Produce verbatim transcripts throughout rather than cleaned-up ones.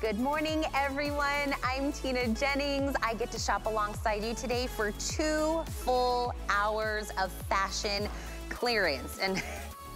Good morning, everyone. I'm Tina Jennings. I get to shop alongside you today for two full hours of fashion clearance. And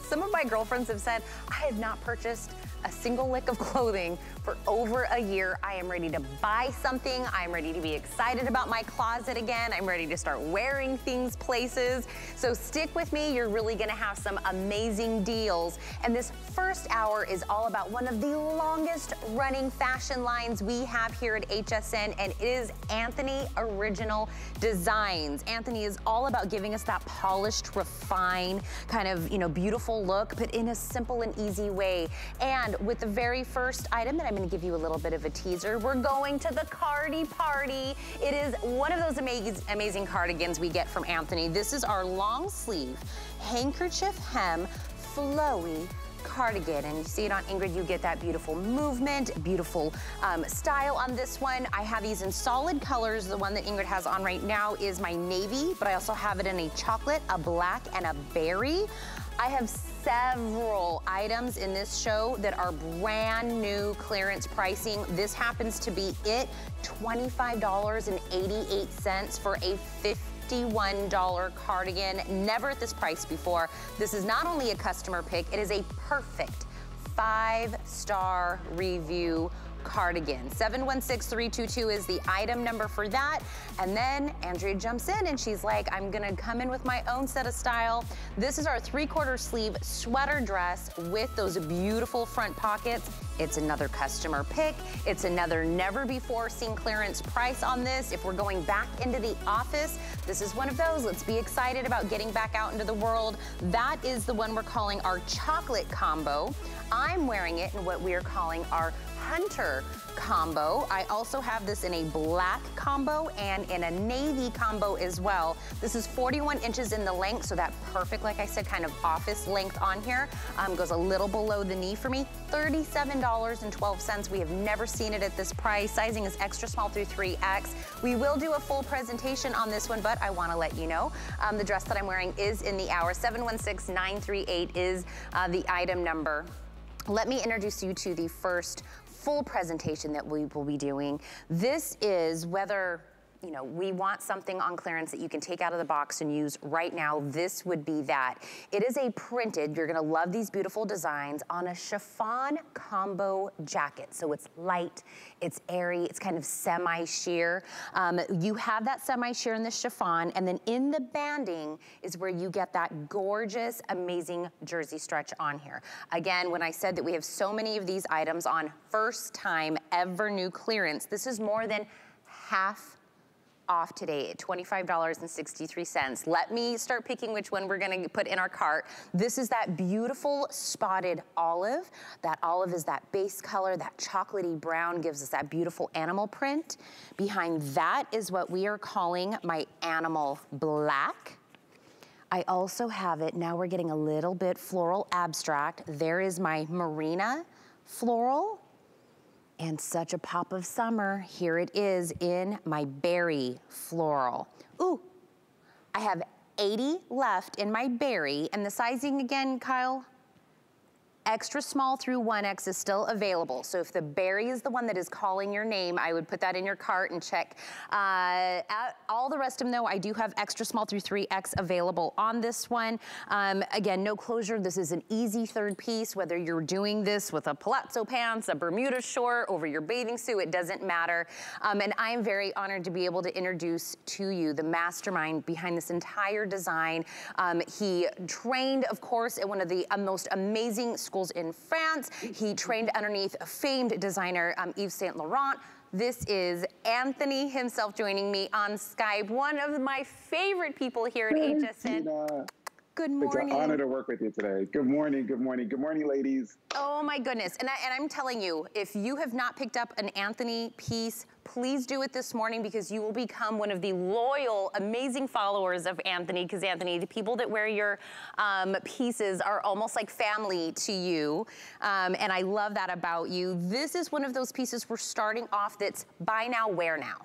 some of my girlfriends have said, I have not purchased a single lick of clothing for over a year. I am ready to buy something. I'm ready to be excited about my closet again. I'm ready to start wearing things places. So stick with me. You're really gonna have some amazing deals. And this first hour is all about one of the longest running fashion lines we have here at H S N, and it is Antthony Original Designs. Antthony is all about giving us that polished, refined, kind of, you know, beautiful look, but in a simple and easy way. And with the very first item that I'm going to give you a little bit of a teaser, we're going to the Cardi Party. It is one of those amazing, amazing cardigans we get from Antthony. This is our long sleeve, handkerchief hem, flowy cardigan, and you see it on Ingrid. You get that beautiful movement, beautiful um, style on this one. I have these in solid colors. The one that Ingrid has on right now is my navy, but I also have it in a chocolate, a black, and a berry. I have several items in this show that are brand new clearance pricing. This happens to be it, twenty-five dollars and eighty-eight cents for a fifty-one dollar cardigan. Never at this price before. This is not only a customer pick, it is a perfect five-star review cardigan. seven one six three two two is the item number for that. And then Andrea jumps in and she's like, I'm gonna come in with my own set of style. This is our three-quarter sleeve sweater dress with those beautiful front pockets. It's another customer pick. It's another never before seen clearance price on this. If we're going back into the office, this is one of those. Let's be excited about getting back out into the world. That is the one we're calling our chocolate combo. I'm wearing it in what we are calling our hunter combo. I also have this in a black combo and in a navy combo as well. This is forty-one inches in the length, so that perfect, like I said, kind of office length on here. Um, goes a little below the knee for me. thirty-seven dollars and twelve cents. We have never seen it at this price. Sizing is extra small through three X. We will do a full presentation on this one, but I want to let you know um, the dress that I'm wearing is in the hour. seven one six nine three eight is uh, the item number. Let me introduce you to the first full presentation that we will be doing. This is whether, you know, we want something on clearance that you can take out of the box and use right now. This would be that. It is a printed, you're gonna love these beautiful designs, on a chiffon combo jacket. So it's light, it's airy, it's kind of semi-sheer. Um, you have that semi-sheer in the chiffon, and then in the banding is where you get that gorgeous, amazing jersey stretch on here. Again, when I said that we have so many of these items on first time ever new clearance, this is more than half off today at twenty-five dollars and sixty-three cents. Let me start picking which one we're gonna put in our cart. This is that beautiful spotted olive. That olive is that base color, that chocolatey brown gives us that beautiful animal print. Behind that is what we are calling my animal black. I also have it, now we're getting a little bit floral abstract. There is my Marina floral. And such a pop of summer, here it is in my berry floral. Ooh, I have eighty left in my berry, and the sizing again, Kyle, extra small through one X is still available. So if the berry is the one that is calling your name, I would put that in your cart and check. Uh, all the rest of them though, I do have extra small through three X available on this one. Um, again, no closure. This is an easy third piece, whether you're doing this with a palazzo pants, a Bermuda short, over your bathing suit, it doesn't matter. Um, and I'm very honored to be able to introduce to you the mastermind behind this entire design. Um, he trained, of course, at one of the most amazing schools schools in France. He trained underneath a famed designer, um, Yves Saint-Laurent. This is Antthony himself joining me on Skype, one of my favorite people here at H S N. Good morning. It's an honor to work with you today. Good morning, good morning, good morning, ladies. Oh my goodness, and, I, and I'm telling you, if you have not picked up an Antthony piece, please do it this morning, because you will become one of the loyal, amazing followers of Antthony, because Antthony, the people that wear your um, pieces are almost like family to you, um, and I love that about you. This is one of those pieces we're starting off that's buy now, wear now.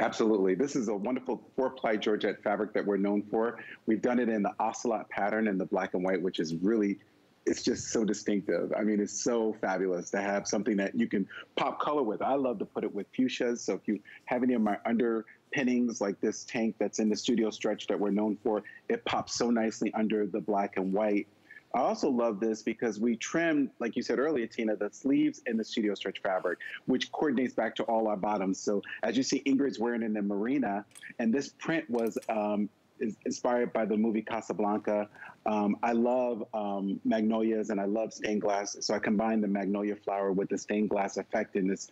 Absolutely. This is a wonderful four-ply Georgette fabric that we're known for. We've done it in the ocelot pattern and the black and white, which is really it's just so distinctive. I mean, it's so fabulous to have something that you can pop color with. I love to put it with fuchsias. So if you have any of my underpinnings like this tank that's in the Studio Stretch that we're known for, it pops so nicely under the black and white. I also love this because we trimmed, like you said earlier, Tina, the sleeves in the Studio Stretch fabric, which coordinates back to all our bottoms. So as you see, Ingrid's wearing it in the Marina, and this print was um, is inspired by the movie Casablanca. Um, I love um, magnolias and I love stained glass, so I combined the magnolia flower with the stained glass effect in this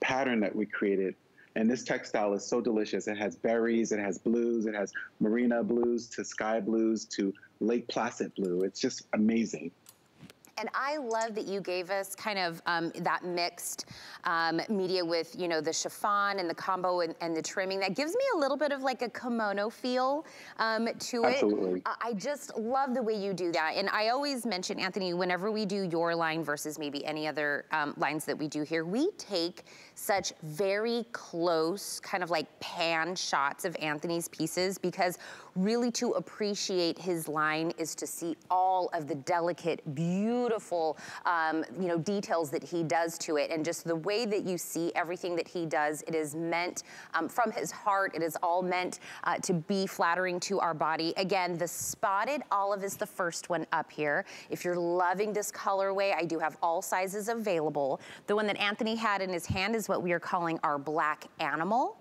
pattern that we created. And this textile is so delicious. It has berries, it has blues, it has marina blues to sky blues to Lake Placid blue. It's just amazing. And I love that you gave us kind of um, that mixed um, media with, you know, the chiffon and the combo and, and the trimming. That gives me a little bit of like a kimono feel um, to it. Absolutely. Uh, I just love the way you do that. And I always mention, Antthony, whenever we do your line versus maybe any other um, lines that we do here, we take such very close kind of like pan shots of Antthony's pieces, because really to appreciate his line is to see all of the delicate, beautiful, beautiful, um, you know, details that he does to it. And just the way that you see everything that he does, it is meant um, from his heart. It is all meant uh, to be flattering to our body. Again, the spotted olive is the first one up here. If you're loving this colorway, I do have all sizes available. The one that Antthony had in his hand is what we are calling our black animal.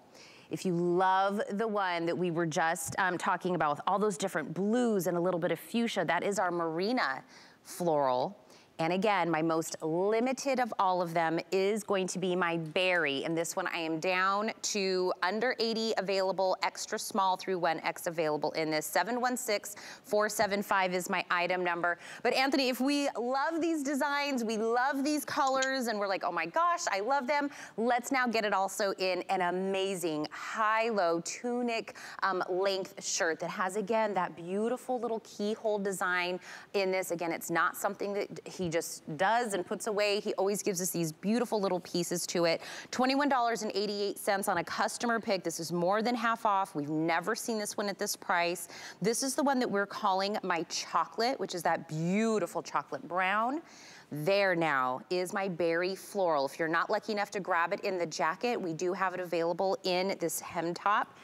If you love the one that we were just um, talking about with all those different blues and a little bit of fuchsia, that is our Marina floral. And again, my most limited of all of them is going to be my berry. And this one I am down to under eighty available, extra small through one X available in this. seven one six, four seven five is my item number. But Antthony, if we love these designs, we love these colors, and we're like, oh my gosh, I love them, let's now get it also in an amazing high-low tunic um, length shirt that has, again, that beautiful little keyhole design in this. Again, it's not something that he just does and puts away. He always gives us these beautiful little pieces to it. twenty-one eighty-eight on a customer pick. This is more than half off. We've never seen this one at this price. This is the one that we're calling my chocolate, which is that beautiful chocolate brown. There now is my berry floral. If you're not lucky enough to grab it in the jacket, we do have it available in this hem top.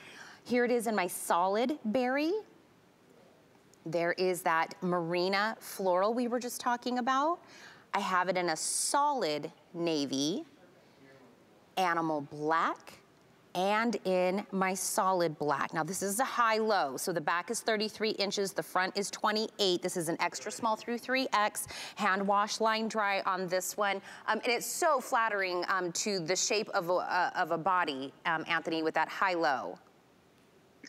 Here it is in my solid berry. There is that Marina floral we were just talking about. I have it in a solid navy, animal black, and in my solid black. Now this is a high-low, so the back is thirty-three inches, the front is twenty-eight. This is an extra small through three X, hand wash, line dry on this one. Um, and it's so flattering um, to the shape of a, uh, of a body, um, Antthony, with that high-low.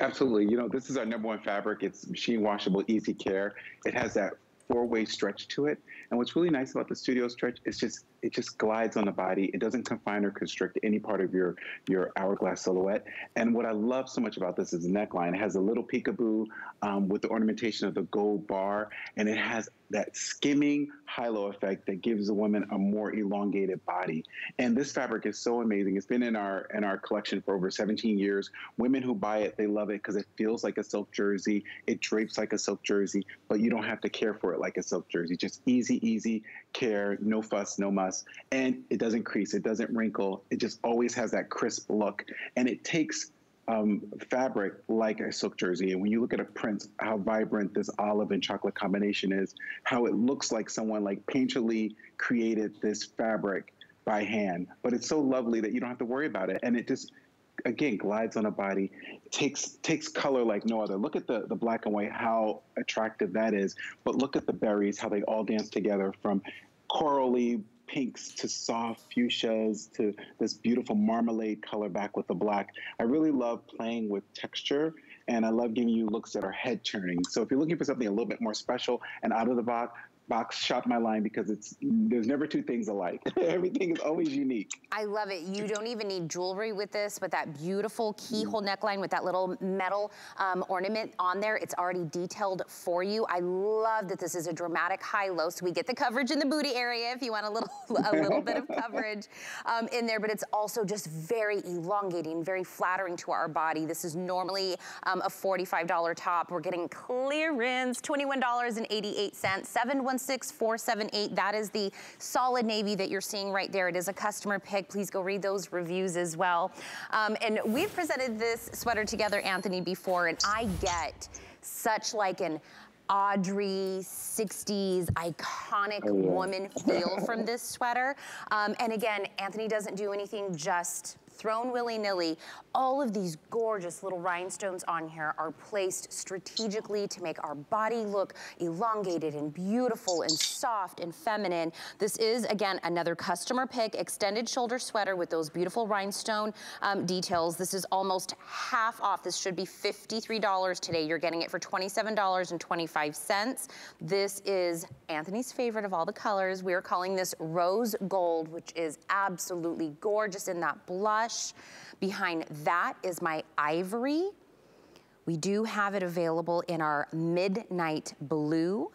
Absolutely. You know, this is our number one fabric. It's machine washable, easy care. It has that four-way stretch to it. And what's really nice about the Studio Stretch is just it just glides on the body. It doesn't confine or constrict any part of your, your hourglass silhouette. And what I love so much about this is the neckline. It has a little peekaboo um, with the ornamentation of the gold bar, and it has that skimming high-low effect that gives a woman a more elongated body. And this fabric is so amazing. It's been in our in our collection for over seventeen years. Women who buy it, they love it because it feels like a silk jersey. It drapes like a silk jersey, but you don't have to care for it like a silk jersey. Just easy, easy care, no fuss, no muss. And it doesn't crease, it doesn't wrinkle, it just always has that crisp look. And it takes um, fabric like a silk jersey. And when you look at a print, how vibrant this olive and chocolate combination is, how it looks like someone like painterly created this fabric by hand. But it's so lovely that you don't have to worry about it. And it just, again, glides on a body, takes takes color like no other. Look at the, the black and white, how attractive that is. But look at the berries, how they all dance together from corally pinks to soft fuchsias to this beautiful marmalade color back with the black. I really love playing with texture, and I love giving you looks that are head turning. So if you're looking for something a little bit more special and out of the box, box shop my line, because it's there's never two things alike. Everything is always unique. I love it. You don't even need jewelry with this, but that beautiful keyhole neckline with that little metal um, ornament on there, it's already detailed for you. I love that this is a dramatic high-low, so we get the coverage in the booty area if you want a little a little bit of coverage um, in there, but it's also just very elongating, very flattering to our body. This is normally um, a forty-five dollar top. We're getting clearance, twenty-one eighty-eight, seven one six one six, four seven eight. That is the solid navy that you're seeing right there. It is a customer pick. Please go read those reviews as well. Um, and we've presented this sweater together, Antthony, before, and I get such like an Audrey sixties iconic oh, yeah. woman feel from this sweater. Um, and again, Antthony doesn't do anything just thrown willy-nilly. All of these gorgeous little rhinestones on here are placed strategically to make our body look elongated and beautiful and soft and feminine. This is, again, another customer pick, extended shoulder sweater with those beautiful rhinestone um, details. This is almost half off. This should be fifty-three dollars today. You're getting it for twenty-seven dollars and twenty-five cents. This is Antthony's favorite of all the colors. We're calling this rose gold, which is absolutely gorgeous in that blush. Behind that is my ivory. We do have it available in our midnight blue.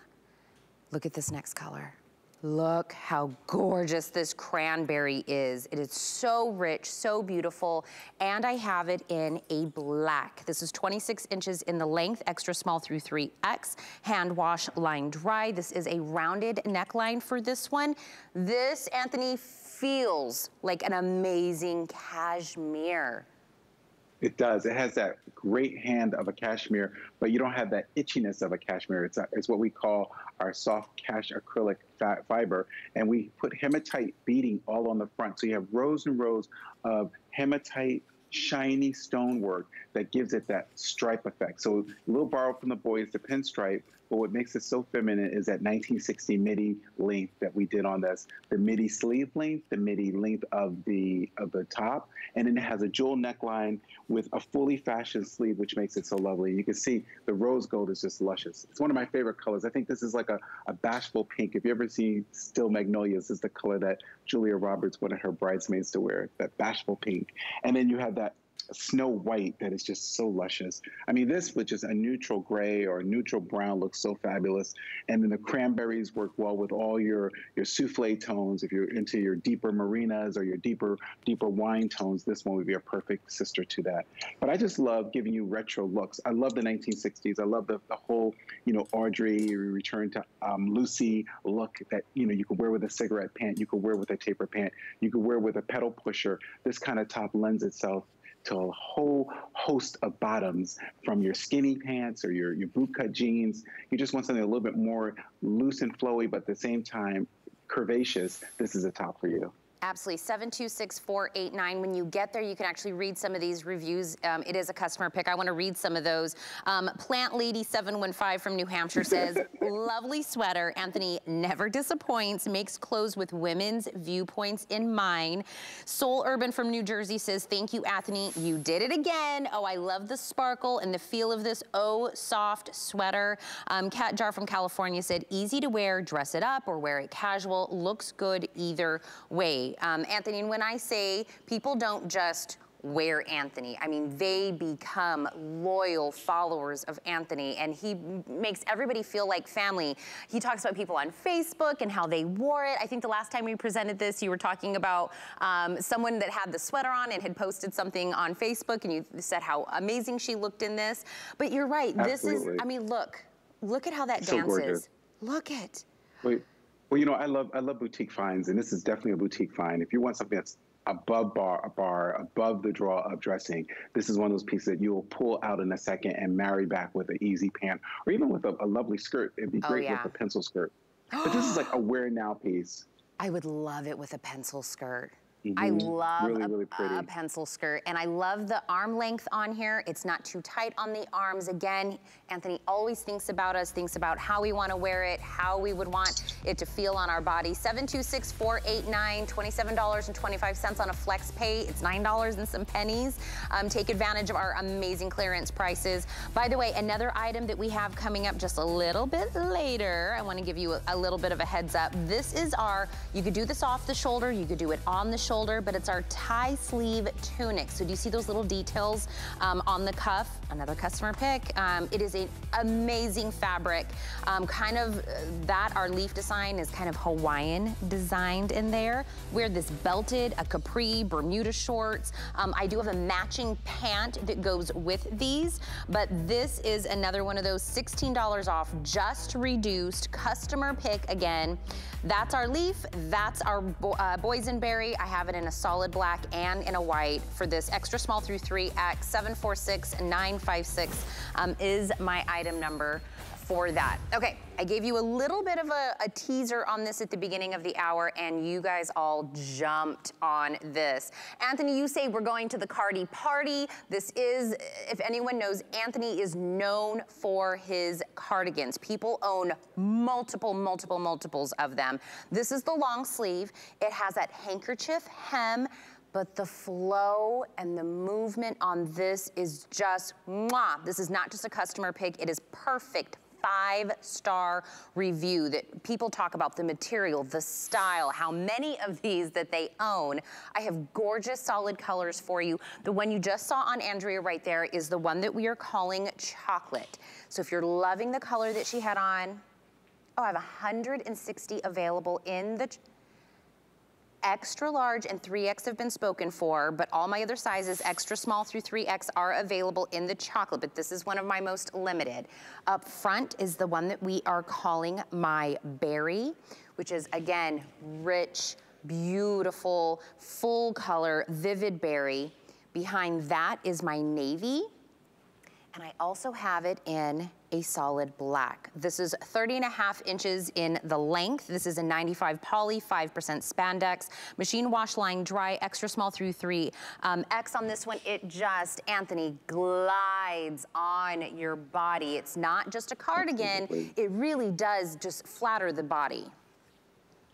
Look at this next color. Look how gorgeous this cranberry is. It is so rich, so beautiful, and I have it in a black. This is twenty-six inches in the length, extra small through three X, hand wash, line dry. This is a rounded neckline for this one. This, Antthony, feels like an amazing cashmere. It does. It has that great hand of a cashmere, but you don't have that itchiness of a cashmere. It's, a, it's what we call our soft cash acrylic fiber, and we put hematite beading all on the front. So you have rows and rows of hematite, shiny stonework that gives it that stripe effect. So a little borrowed from the boys, the pinstripe, but what makes it so feminine is that nineteen sixty midi length that we did on this, the midi sleeve length, the midi length of the of the top, and then it has a jewel neckline with a fully fashioned sleeve, which makes it so lovely. You can see the rose gold is just luscious. It's one of my favorite colors. I think this is like a, a bashful pink. If you ever see Still Magnolias, is the color that Julia Roberts wanted her bridesmaids to wear, that bashful pink. And then you have that snow white that is just so luscious. I mean, this with just a neutral gray or a neutral brown looks so fabulous. And then the cranberries work well with all your your souffle tones. If you're into your deeper marinas or your deeper deeper wine tones, this one would be a perfect sister to that. But I just love giving you retro looks. I love the nineteen sixties. I love the, the whole, you know, Audrey return to um, Lucy look that, you know, you could wear with a cigarette pant, you could wear with a taper pant, you could wear with a pedal pusher. This kind of top lends itself to a whole host of bottoms, from your skinny pants or your, your bootcut jeans. You just want something a little bit more loose and flowy, but at the same time, curvaceous. This is a top for you. Absolutely, seven two six, four eight nine. When you get there, you can actually read some of these reviews. Um, it is a customer pick. I wanna read some of those. Um, Plant Lady seven one five from New Hampshire says, lovely sweater. Antthony never disappoints, makes clothes with women's viewpoints in mind. Soul Urban from New Jersey says, thank you, Antthony. You did it again. Oh, I love the sparkle and the feel of this oh soft sweater. Um, Cat Jar from California said, easy to wear, dress it up or wear it casual. Looks good either way. Um, Antthony, and when I say people don't just wear Antthony, I mean they become loyal followers of Antthony, and he makes everybody feel like family. He talks about people on Facebook and how they wore it. I think the last time we presented this, you were talking about um, someone that had the sweater on and had posted something on Facebook, and you said how amazing she looked in this. But you're right. Absolutely. This is, I mean, look, look at how that so dances. Gorgeous. Look at. Wait. Well, you know, I love I love boutique finds, and this is definitely a boutique find. If you want something that's above bar, a bar, above the draw of dressing, this is one of those pieces that you'll pull out in a second and marry back with an easy pant, or even with a, a lovely skirt. It'd be oh, great yeah. with a pencil skirt. But this is like a wear now piece. I would love it with a pencil skirt. Mm-hmm. I love really, a, really a pencil skirt, and I love the arm length on here. It's not too tight on the arms. Again, Antthony always thinks about us, thinks about how we want to wear it, how we would want it to feel on our body. seven two six, four eight nine, twenty-seven dollars and twenty-five cents on a flex pay. It's nine dollars and some pennies. Um, take advantage of our amazing clearance prices. By the way, another item that we have coming up just a little bit later, I want to give you a, a little bit of a heads up. This is our, you could do this off the shoulder, you could do it on the shoulder. shoulder, but it's our tie sleeve tunic. So do you see those little details um, on the cuff? Another customer pick. Um, it is an amazing fabric. Um, kind of that, our leaf design is kind of Hawaiian designed in there. Wear this belted, a capri, Bermuda shorts. Um, I do have a matching pant that goes with these, but this is another one of those sixteen dollars off, just reduced, customer pick again. That's our leaf, that's our bo uh, boysenberry. I have it in a solid black and in a white for this extra small through three X. Seven four six nine five six um, is my item number for that. Okay, I gave you a little bit of a, a teaser on this at the beginning of the hour, and you guys all jumped on this. Antthony, you say we're going to the Cardi party. This is, if anyone knows, Antthony is known for his cardigans. People own multiple, multiple, multiples of them. This is the long sleeve. It has that handkerchief hem, but the flow and the movement on this is just mwah. This is not just a customer pick, it is perfect. Five-star review that people talk about the material, the style, how many of these that they own. I have gorgeous solid colors for you. The one you just saw on Andrea right there is the one that we are calling chocolate. So if you're loving the color that she had on, oh, I have one hundred sixty available in the extra large, and three X have been spoken for, but all my other sizes, extra small through three X, are available in the chocolate, but this is one of my most limited. Up front is the one that we are calling my berry, which is again, rich, beautiful, full color, vivid berry. Behind that is my navy, and I also have it in a solid black. This is thirty and a half inches in the length. This is a ninety-five poly, five percent spandex, machine wash, lying dry, extra small through three. Um, X on this one, it just, Antthony, glides on your body. It's not just a cardigan, it really does just flatter the body.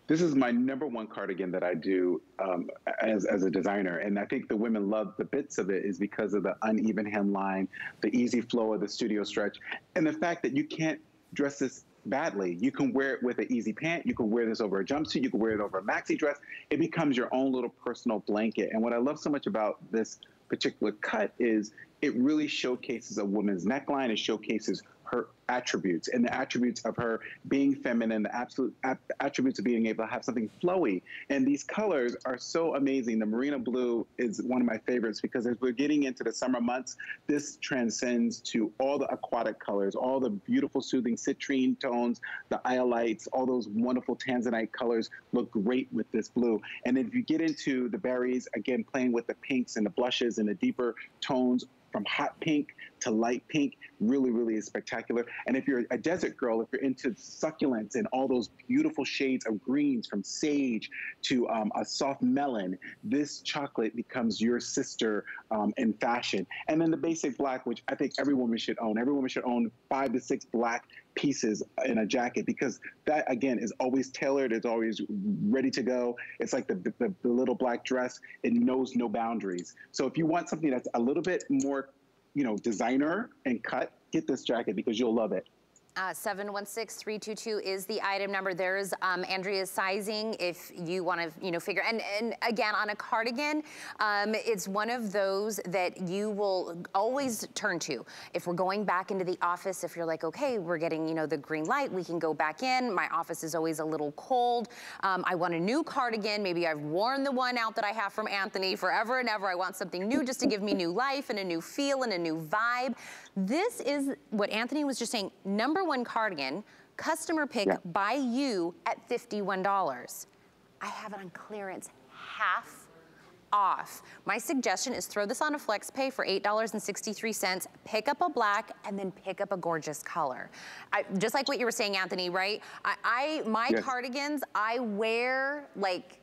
This is my number one cardigan that I do um, as, as a designer. And I think the women love the bits of it is because of the uneven hemline, the easy flow of the studio stretch, and the fact that you can't dress this badly. You can wear it with an easy pant. You can wear this over a jumpsuit. You can wear it over a maxi dress. It becomes your own little personal blanket. And what I love so much about this particular cut is it really showcases a woman's neckline. It showcases her attributes and the attributes of her being feminine, the absolute attributes of being able to have something flowy. And these colors are so amazing. The marina blue is one of my favorites because as we're getting into the summer months, this transcends to all the aquatic colors, all the beautiful soothing citrine tones, the iolites, all those wonderful tanzanite colors look great with this blue. And if you get into the berries, again, playing with the pinks and the blushes and the deeper tones, from hot pink to light pink, really, really is spectacular. And if you're a desert girl, if you're into succulents and all those beautiful shades of greens from sage to um, a soft melon, this chocolate becomes your sister um, in fashion. And then the basic black, which I think every woman should own. Every woman should own five to six black pieces in a jacket because that, again, is always tailored. It's always ready to go. It's like the, the, the little black dress. It knows no boundaries. So if you want something that's a little bit more, you know, designer and cut, get this jacket because you'll love it. Uh, seven one six three two two is the item number. There's um, Andrea's sizing if you want to, you know, figure. And, and again, on a cardigan, um, it's one of those that you will always turn to. If we're going back into the office, if you're like, okay, we're getting, you know, the green light, we can go back in. My office is always a little cold. Um, I want a new cardigan. Maybe I've worn the one out that I have from Antthony forever and ever. I want something new just to give me new life and a new feel and a new vibe. This is what Antthony was just saying, number one. One cardigan, customer pick yeah. by you at fifty-one dollars. I have it on clearance, half off. My suggestion is throw this on a flex pay for eight dollars and sixty-three cents, pick up a black, and then pick up a gorgeous color. I, just like what you were saying, Antthony, right? I, I My yes. cardigans, I wear like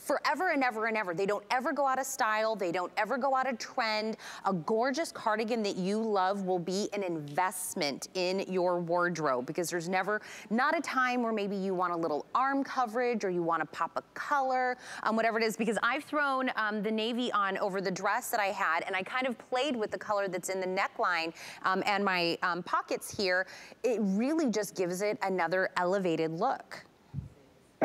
forever and ever and ever. They don't ever go out of style. They don't ever go out of trend. A gorgeous cardigan that you love will be an investment in your wardrobe because there's never, not a time where maybe you want a little arm coverage or you want to pop a color, um, whatever it is, because I've thrown um, the navy on over the dress that I had and I kind of played with the color that's in the neckline um, and my um, pockets here. It really just gives it another elevated look.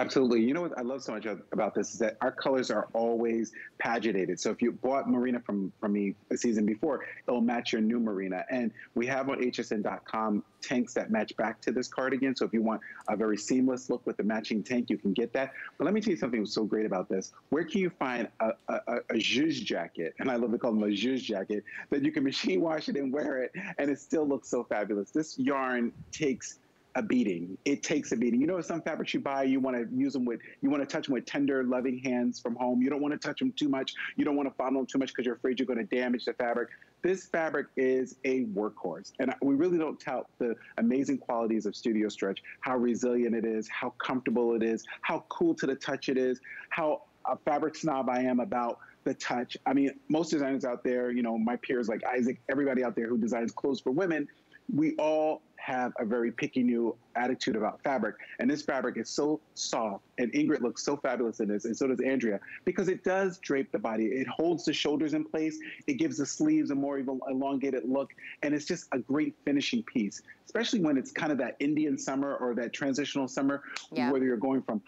Absolutely. You know what I love so much about this is that our colors are always paginated. So if you bought Marina from, from me a season before, it'll match your new Marina. And we have on H S N dot com tanks that match back to this cardigan. So if you want a very seamless look with the matching tank, you can get that. But let me tell you something that's so great about this. Where can you find a, a, a zhuzh jacket? And I love to call them a zhuzh jacket, that you can machine wash it and wear it, and it still looks so fabulous. This yarn takes a beating. It takes a beating. You know, some fabrics you buy, you want to use them with, you want to touch them with tender, loving hands from home. You don't want to touch them too much. You don't want to fondle them too much because you're afraid you're going to damage the fabric. This fabric is a workhorse, and we really don't tout the amazing qualities of Studio Stretch, how resilient it is, how comfortable it is, how cool to the touch it is, how a fabric snob I am about the touch. I mean, most designers out there, you know, my peers like Isaac, everybody out there who designs clothes for women, we all have a very picky new attitude about fabric. And this fabric is so soft, and Ingrid looks so fabulous in this, and so does Andrea, because it does drape the body. It holds the shoulders in place. It gives the sleeves a more even elongated look, and it's just a great finishing piece, especially when it's kind of that Indian summer or that transitional summer, yeah. Whether you're going from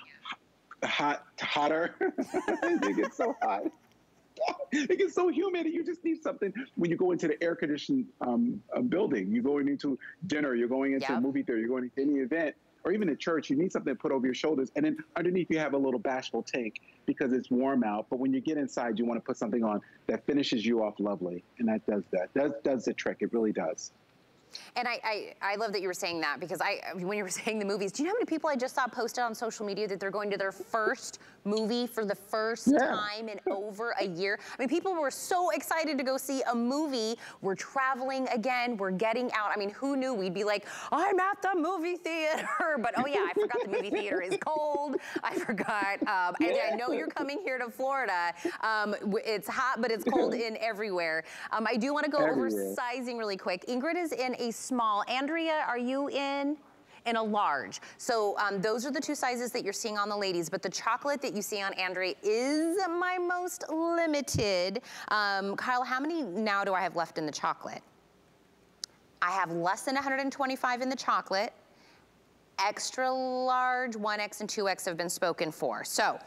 hot to hotter. It gets so hot. It gets so humid, and you just need something. When you go into the air-conditioned um, building, you're going into dinner, you're going into yep. a movie theater, you're going to any event, or even a church, you need something to put over your shoulders. And then underneath, you have a little bashful tank because it's warm out. But when you get inside, you want to put something on that finishes you off lovely. And that does that. That does the trick. It really does. And I, I, I love that you were saying that, because I, when you were saying the movies, do you know how many people I just saw posted on social media that they're going to their first movie for the first yeah. time in over a year? I mean, people were so excited to go see a movie. We're traveling again. We're getting out. I mean, who knew we'd be like, I'm at the movie theater. But, oh, yeah, I forgot the movie theater is cold. I forgot. Um, and I know you're coming here to Florida. Um, it's hot, but it's cold in everywhere. Um, I do want to go everywhere. over sizing really quick. Ingrid is in a small. Andrea, are you in? In a large. So um, those are the two sizes that you're seeing on the ladies, but the chocolate that you see on Andrea is my most limited. Um, Kyle, how many now do I have left in the chocolate? I have less than one hundred twenty-five in the chocolate. Extra large, one X and two X have been spoken for. So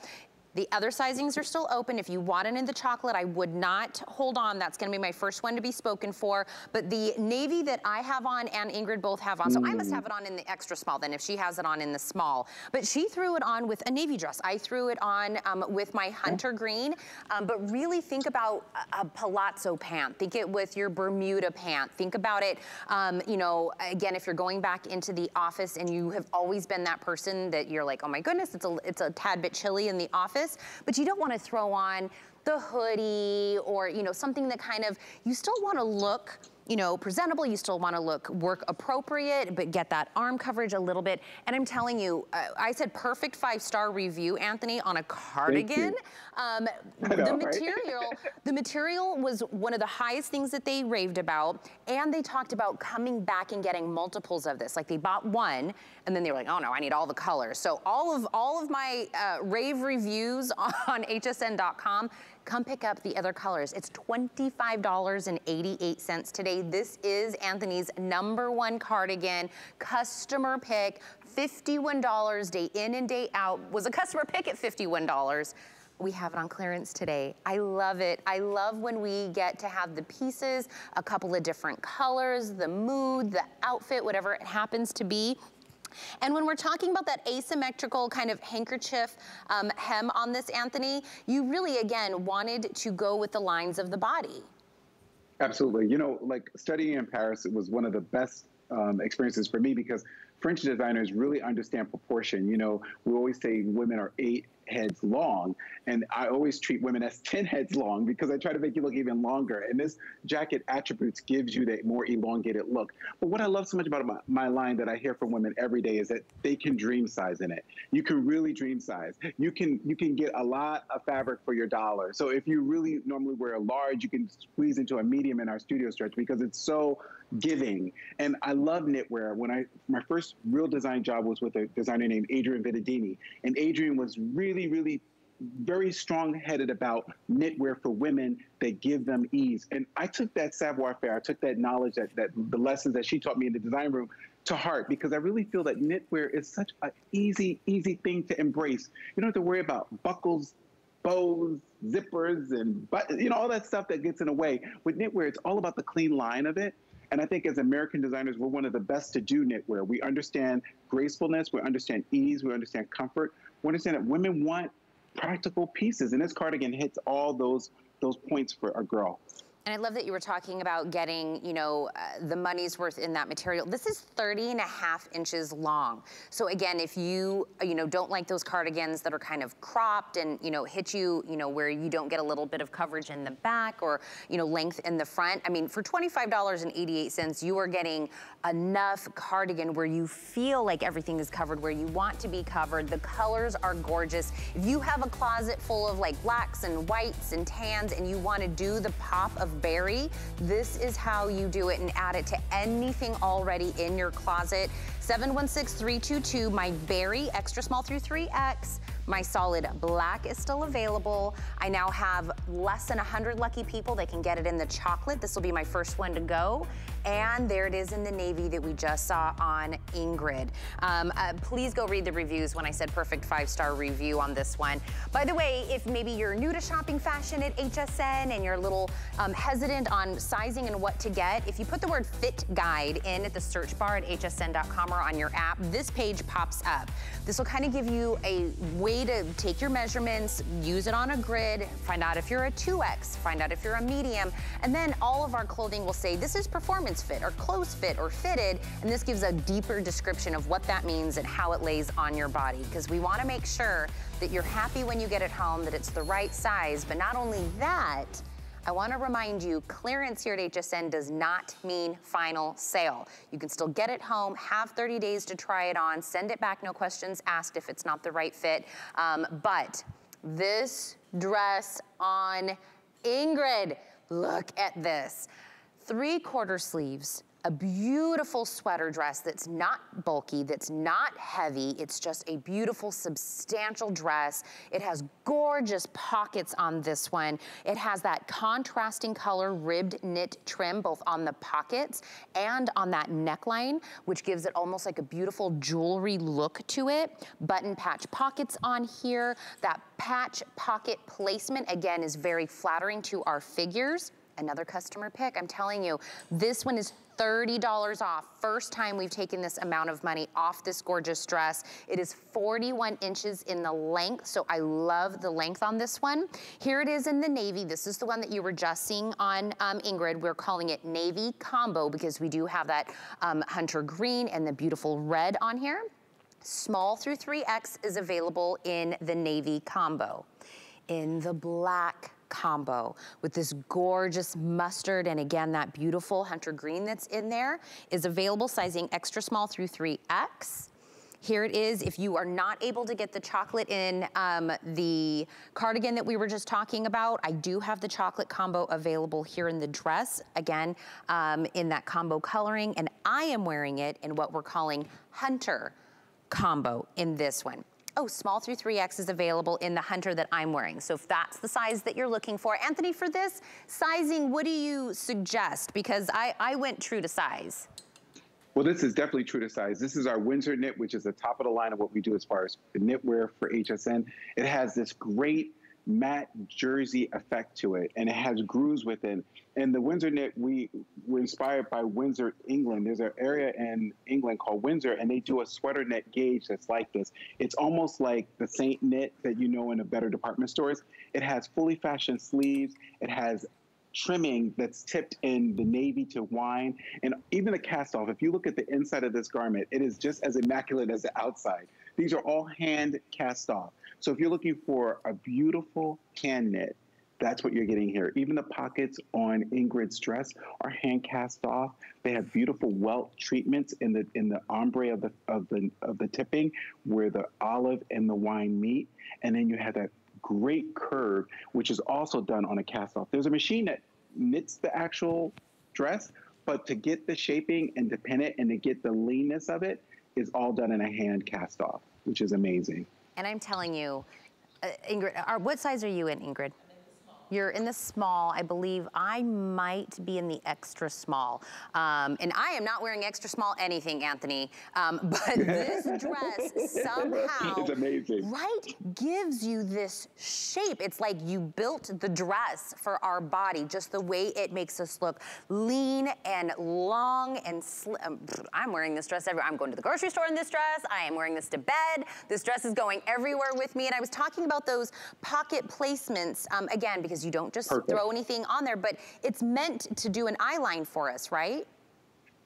the other sizings are still open. If you want it in the chocolate, I would not hold on. That's gonna be my first one to be spoken for. But the navy that I have on and Ingrid both have on, so mm. I must have it on in the extra small then if she has it on in the small. But she threw it on with a navy dress. I threw it on um, with my hunter green. Um, but really think about a, a palazzo pant. Think it with your Bermuda pant. Think about it, um, you know, again, if you're going back into the office and you have always been that person that you're like, oh my goodness, it's a, it's a tad bit chilly in the office. But you don't want to throw on the hoodie or, you know, something that kind of, you still want to look, you know, presentable. You still want to look work appropriate, but get that arm coverage a little bit. And I'm telling you, uh, I said perfect five-star review, Antthony, on a cardigan. Um, know, the material, right? The material was one of the highest things that they raved about. And they talked about coming back and getting multiples of this. Like they bought one, and then they were like, oh no, I need all the colors. So all of all of my uh, rave reviews on H S N dot com. Come pick up the other colors. It's twenty-five dollars and eighty-eight cents today. This is Anthony's number one cardigan, customer pick, fifty-one dollars day in and day out. Was a customer pick at fifty-one dollars. We have it on clearance today. I love it. I love when we get to have the pieces, a couple of different colors, the mood, the outfit, whatever it happens to be. And when we're talking about that asymmetrical kind of handkerchief um, hem on this, Antthony, you really, again, wanted to go with the lines of the body. Absolutely. You know, like studying in Paris, it was one of the best um, experiences for me because French designers really understand proportion. You know, we always say women are eight heads long, and I always treat women as ten heads long because I try to make you look even longer. And this jacket attributes gives you that more elongated look. But what I love so much about my, my line that I hear from women every day is that they can dream size in it. You can really dream size. You can you can get a lot of fabric for your dollar. So if you really normally wear a large, you can squeeze into a medium in our Studio Stretch because it's so giving. And I love knitwear. When I my first real design job was with a designer named Adrian Vitadini, and Adrian was really, really very strong-headed about knitwear for women that give them ease. And I took that savoir-faire, I took that knowledge, that, that the lessons that she taught me in the design room, to heart, because I really feel that knitwear is such an easy, easy thing to embrace. You don't have to worry about buckles, bows, zippers, and buttons, you know, all that stuff that gets in the way. With knitwear, it's all about the clean line of it. And I think as American designers, we're one of the best to do knitwear. We understand gracefulness, we understand ease, we understand comfort. We understand that women want practical pieces, and this cardigan hits all those those points for a girl. And I love that you were talking about getting, you know, uh, the money's worth in that material. This is thirty and a half inches long. So again, if you, you know, don't like those cardigans that are kind of cropped and, you know, hit you, you know, where you don't get a little bit of coverage in the back or, you know, length in the front. I mean, for twenty-five dollars and eighty-eight cents, you are getting enough cardigan where you feel like everything is covered, where you want to be covered. The colors are gorgeous. If you have a closet full of like blacks and whites and tans and you want to do the pop of berry, this is how you do it and add it to anything already in your closet. seven one six, three two two, my berry extra small through three X. My solid black is still available. I now have less than one hundred lucky people that can get it in the chocolate. This will be my first one to go. And there it is in the navy that we just saw on Ingrid. Um, uh, please go read the reviews when I said perfect five-star review on this one. By the way, if maybe you're new to shopping fashion at H S N and you're a little um, hesitant on sizing and what to get, if you put the word fit guide in at the search bar at H S N dot com or on your app, this page pops up. This will kind of give you a way to take your measurements, use it on a grid, find out if you're a two X, find out if you're a medium, and then all of our clothing will say this is performance fit or close fit or fitted, and this gives a deeper description of what that means and how it lays on your body, because we want to make sure that you're happy when you get it home, that it's the right size. But not only that, I want to remind you, clearance here at H S N does not mean final sale. You can still get it home, have thirty days to try it on, send it back, no questions asked if it's not the right fit. Um, but this dress on Ingrid, look at this. Three-quarter sleeves, a beautiful sweater dress that's not bulky, that's not heavy. It's just a beautiful, substantial dress. It has gorgeous pockets on this one. It has that contrasting color ribbed knit trim, both on the pockets and on that neckline, which gives it almost like a beautiful jewelry look to it. Button patch pockets on here. That patch pocket placement, again, is very flattering to our figures. Another customer pick, I'm telling you. This one is thirty dollars off. First time we've taken this amount of money off this gorgeous dress. It is forty-one inches in the length, so I love the length on this one. Here it is in the navy. This is the one that you were just seeing on um, Ingrid. We're calling it navy combo because we do have that um, hunter green and the beautiful red on here. Small through three X is available in the navy combo. In the black combo with this gorgeous mustard and again that beautiful hunter green that's in there is available sizing extra small through three X. Here it is. If you are not able to get the chocolate in um, the cardigan that we were just talking about, I do have the chocolate combo available here in the dress, again um, in that combo coloring, and I am wearing it in what we're calling hunter combo in this one. Oh, small through three X is available in the hunter that I'm wearing. So if that's the size that you're looking for. Anthony, for this sizing, what do you suggest? Because I, I went true to size. Well, this is definitely true to size. This is our Windsor knit, which is the top of the line of what we do as far as the knitwear for H S N. It has this great matte jersey effect to it, and it has grooves within. And the Windsor knit, we were inspired by Windsor, England. There's an area in England called Windsor, and they do a sweater knit gauge that's like this. It's almost like the Saint knit that you know in the better department stores. It has fully fashioned sleeves. It has trimming that's tipped in the navy to wine. And even the cast-off, if you look at the inside of this garment, it is just as immaculate as the outside. These are all hand cast-off. So if you're looking for a beautiful hand knit, that's what you're getting here. Even the pockets on Ingrid's dress are hand cast off. They have beautiful welt treatments in the in the ombre of the of the of the tipping, where the olive and the wine meet, and then you have that great curve, which is also done on a cast off. There's a machine that knits the actual dress, but to get the shaping and to pin it and to get the leanness of it is all done in a hand cast off, which is amazing. And I'm telling you, uh, Ingrid, our, what size are you in, Ingrid? I'm in the small. You're in the small, I believe. I might be in the extra small. Um, and I am not wearing extra small anything, Antthony. Um, but this dress somehow, it's amazing. Right, gives you this shape. It's like you built the dress for our body, just the way it makes us look lean and long and slim. I'm wearing this dress everywhere. I'm going to the grocery store in this dress. I am wearing this to bed. This dress is going everywhere with me. And I was talking about those pocket placements, um, again, because you don't just Perfect. Throw anything on there, but it's meant to do an eye line for us, right?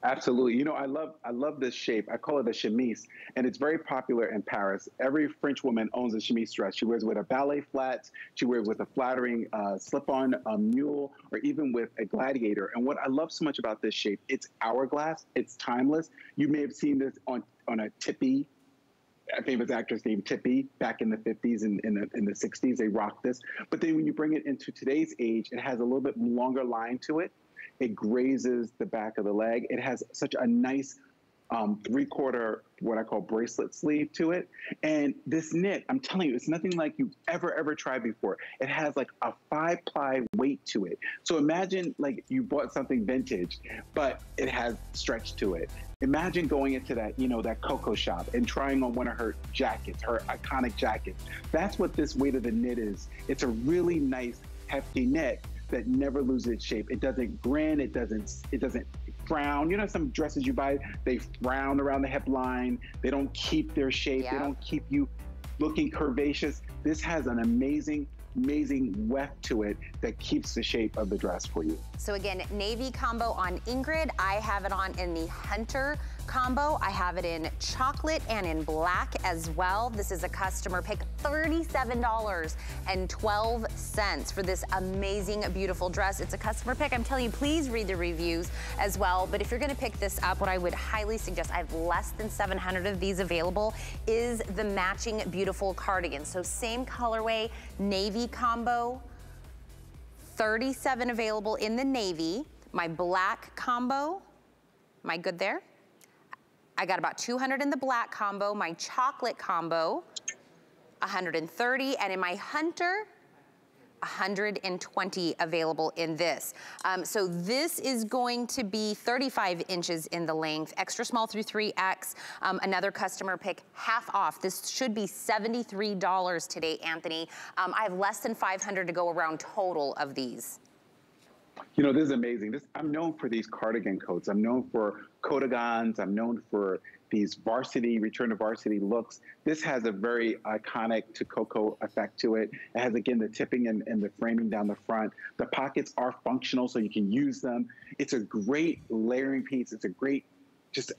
Absolutely. You know, I love I love this shape. I call it a chemise, and it's very popular in Paris. Every French woman owns a chemise dress. She wears it with a ballet flat. She wears it with a flattering uh, slip-on mule, or even with a gladiator. And what I love so much about this shape, it's hourglass. It's timeless. You may have seen this on, on a tippy. A famous actress named Tippi back in the fifties and in the, in the sixties, they rocked this. But then when you bring it into today's age, it has a little bit longer line to it. It grazes the back of the leg. It has such a nice um, three-quarter, what I call bracelet sleeve to it. And this knit, I'm telling you, it's nothing like you've ever, ever tried before. It has like a five-ply weight to it. So imagine like you bought something vintage, but it has stretch to it. Imagine going into that, you know, that Coco shop and trying on one of her jackets, her iconic jackets. That's what this weight of the knit is. It's a really nice, hefty knit that never loses its shape. It doesn't grin, it doesn't, it doesn't frown. You know, some dresses you buy, they frown around the hip line. They don't keep their shape. Yeah. They don't keep you looking curvaceous. This has an amazing, amazing weft to it that keeps the shape of the dress for you. So again, navy combo on Ingrid. I have it on in the Hunter combo. I have it in chocolate and in black as well. This is a customer pick, thirty-seven dollars and twelve cents for this amazing, beautiful dress. It's a customer pick. I'm telling you, please read the reviews as well. But if you're gonna pick this up, what I would highly suggest, I have less than seven hundred of these available, is the matching beautiful cardigan. So same colorway, navy combo, thirty-seven available in the navy. My black combo, am I good there? I got about two hundred in the black combo, my chocolate combo, one hundred thirty, and in my Hunter, one hundred twenty available in this. Um, so this is going to be thirty-five inches in the length, extra small through three X. Um, another customer pick, half off. This should be seventy-three dollars today, Antthony. Um, I have less than five hundred to go around total of these. You know, this is amazing. This, I'm known for these cardigan coats. I'm known for cotagons. I'm known for these varsity, return to varsity looks. This has a very iconic to Coco effect to it. It has, again, the tipping and, and the framing down the front. The pockets are functional, so you can use them. It's a great layering piece. It's a great just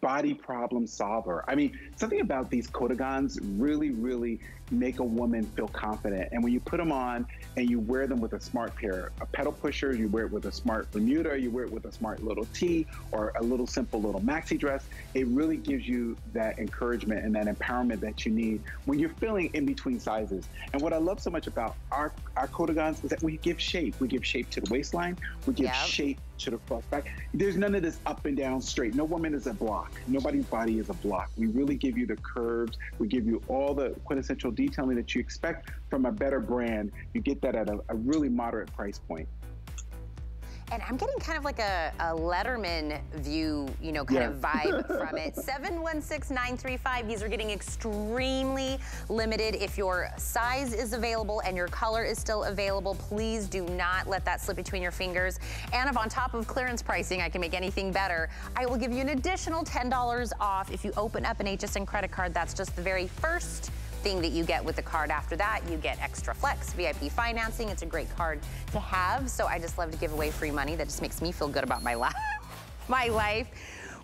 body problem solver. I mean, something about these cotagons really, really make a woman feel confident. And when you put them on and you wear them with a smart pair of pedal pushers, you wear it with a smart Bermuda, you wear it with a smart little tee or a little simple little maxi dress, it really gives you that encouragement and that empowerment that you need when you're feeling in between sizes. And what I love so much about our, our cotagons is that we give shape. We give shape to the waistline, we give yep. shape to the front back. There's none of this up and down straight. No woman is a block. Nobody's body is a block. We really give you the curves. We give you all the quintessential detailing that you expect from a better brand. You get that at a, a really moderate price point. And I'm getting kind of like a, a Letterman view, you know, kind yeah. of vibe from it. seven one six nine three five. These are getting extremely limited. If your size is available and your color is still available, please do not let that slip between your fingers. And if on top of clearance pricing, I can make anything better, I will give you an additional ten dollars off if you open up an H S N credit card. That's just the very first thing that you get with the card. After that, you get extra flex, V I P financing. It's a great card to have. So I just love to give away free money. That just makes me feel good about my life. my life.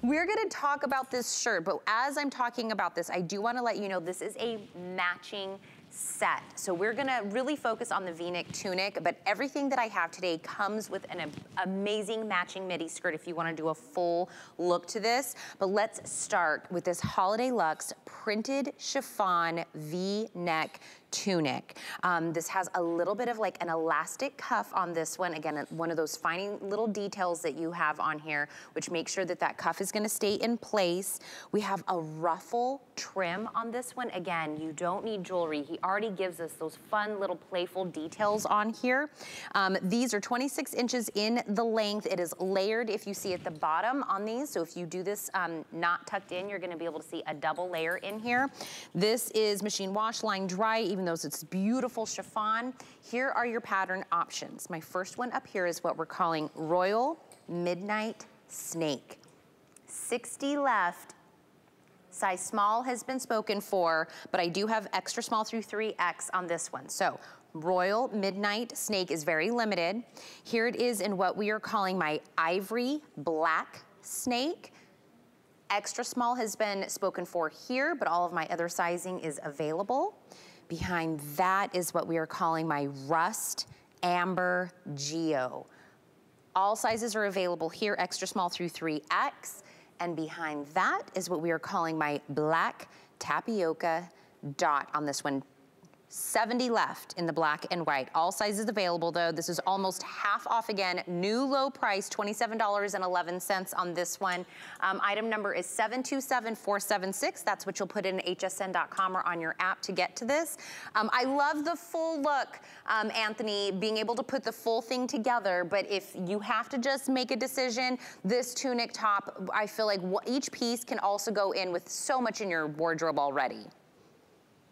We're gonna talk about this shirt, but as I'm talking about this, I do wanna let you know this is a matching set. So we're gonna really focus on the V-neck tunic, but everything that I have today comes with an amazing matching midi skirt if you wanna do a full look to this. But let's start with this Holiday Luxe printed chiffon V-neck tunic. Um, this has a little bit of like an elastic cuff on this one. Again, one of those fine little details that you have on here, which makes sure that that cuff is gonna stay in place. We have a ruffle trim on this one. Again, you don't need jewelry. He already gives us those fun little playful details on here. Um, these are twenty-six inches in the length. It is layered if you see at the bottom on these. So if you do this um, not tucked in, you're gonna be able to see a double layer in here. This is machine wash, line dry, even though it's beautiful chiffon. Here are your pattern options. My first one up here is what we're calling Royal Midnight Snake. sixty left. Size small has been spoken for, but I do have extra small through three X on this one. So Royal Midnight Snake is very limited. Here it is in what we are calling my Ivory Black Snake. Extra small has been spoken for here, but all of my other sizing is available. Behind that is what we are calling my Rust Amber Geo. All sizes are available here, extra small through three X. And behind that is what we are calling my Black Tapioca Dot on this one. seventy left in the black and white. All sizes available though. This is almost half off again. New low price, twenty-seven eleven on this one. Um, item number is seven two seven four seven six. That's what you'll put in H S N dot com or on your app to get to this. Um, I love the full look, um, Anthony, being able to put the full thing together, but if you have to just make a decision, this tunic top, I feel like each piece can also go in with so much in your wardrobe already.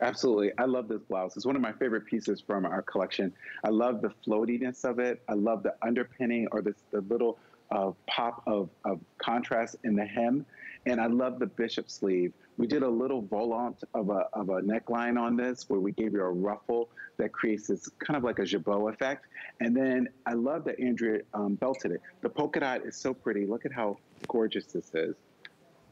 Absolutely. I love this blouse. It's one of my favorite pieces from our collection. I love the floatiness of it. I love the underpinning or this, the little uh, pop of, of contrast in the hem. And I love the bishop sleeve. We did a little volant of a, of a neckline on this where we gave you a ruffle that creates this kind of like a jabot effect. And then I love that Andrea um, belted it. The polka dot is so pretty. Look at how gorgeous this is.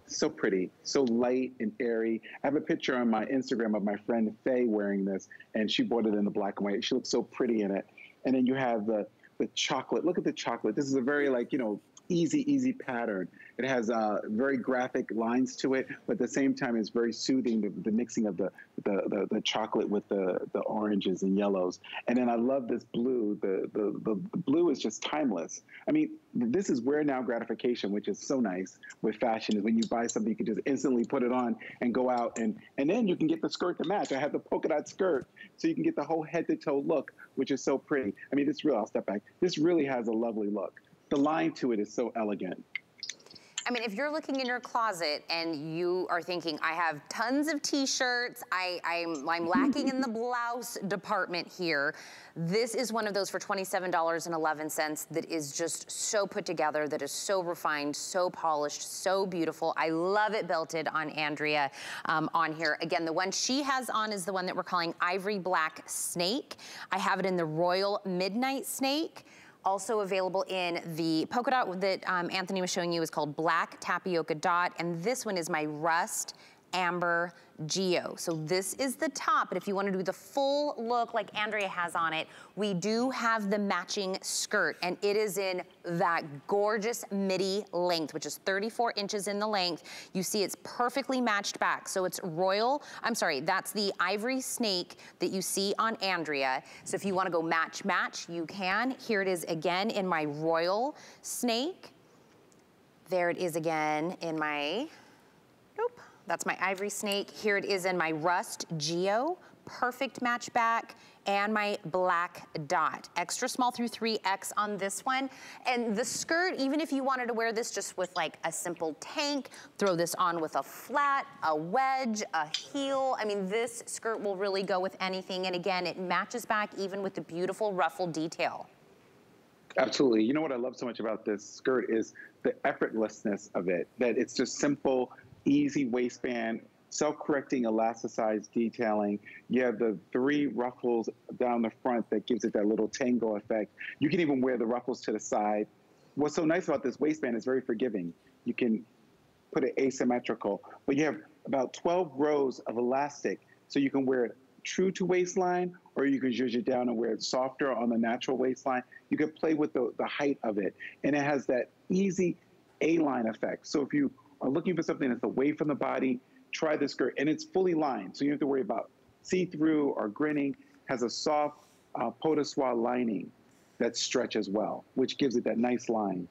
So pretty, so light and airy. I have a picture on my Instagram of my friend Faye wearing this, and she bought it in the black and white. She looks so pretty in it. And then you have the, the chocolate. Look at the chocolate. This is a very, like, you know, easy, easy pattern. It has uh, very graphic lines to it, but at the same time, it's very soothing, the, the mixing of the, the, the, the chocolate with the, the oranges and yellows. And then I love this blue. The, the, the, the blue is just timeless. I mean, this is wear now gratification, which is so nice with fashion, is when you buy something, you can just instantly put it on and go out, and, and then you can get the skirt to match. I have the polka dot skirt, so you can get the whole head-to-toe look, which is so pretty. I mean, this real, I'll step back. This really has a lovely look. The line to it is so elegant. I mean, if you're looking in your closet and you are thinking, I have tons of t-shirts, I, I'm, I'm lacking in the blouse department here, this is one of those for twenty-seven eleven that is just so put together, that is so refined, so polished, so beautiful. I love it belted on Andrea um, on here. Again, the one she has on is the one that we're calling Ivory Black Snake. I have it in the Royal Midnight Snake. Also available in the polka dot that um, Anthony was showing you is called Black Tapioca Dot, and this one is my Rust Amber Geo. So this is the top, but if you want to do the full look like Andrea has on it, we do have the matching skirt, and it is in that gorgeous midi length, which is thirty-four inches in the length. You see it's perfectly matched back. So it's royal, I'm sorry, that's the Ivory Snake that you see on Andrea. So if you want to go match, match, you can. Here it is again in my Royal Snake. There it is again in my, nope. That's my Ivory Snake. Here it is in my Rust Geo, perfect match back, and my Black Dot. Extra small through three X on this one. And the skirt, even if you wanted to wear this just with like a simple tank, throw this on with a flat, a wedge, a heel. I mean, this skirt will really go with anything. And again, it matches back even with the beautiful ruffle detail. Absolutely. You know what I love so much about this skirt is the effortlessness of it, that it's just simple, easy waistband, self-correcting elasticized detailing. You have the three ruffles down the front that gives it that little tango effect. You can even wear the ruffles to the side. What's so nice about this waistband is very forgiving. You can put it asymmetrical, but you have about twelve rows of elastic, so you can wear it true to waistline, or you can zhuzh it down and wear it softer on the natural waistline. You can play with the, the height of it, and it has that easy A-line effect. So if you are looking for something that's away from the body, try this skirt, and it's fully lined, so you don't have to worry about see-through or grinning, has a soft uh, pot de soie lining that stretch as well, which gives it that nice line.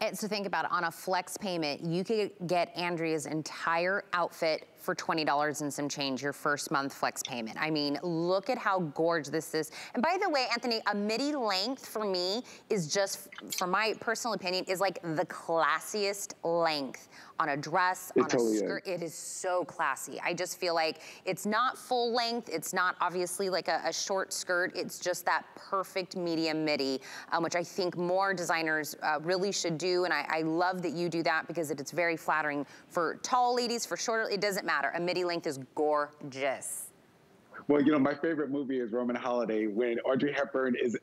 And so think about it, on a flex payment, you could get Andrea's entire outfit for twenty dollars and some change, your first month flex payment. I mean, look at how gorgeous this is. And by the way, Antthony, a midi length for me is just, for my personal opinion, is like the classiest length on a dress, it on totally a skirt. Is. It is so classy. I just feel like it's not full length. It's not obviously like a, a short skirt. It's just that perfect medium midi, um, which I think more designers uh, really should do. And I, I love that you do that because it, it's very flattering for tall ladies, for shorter, it doesn't matter. A midi length is gorgeous. Well, you know, my favorite movie is Roman Holiday, when Audrey Hepburn is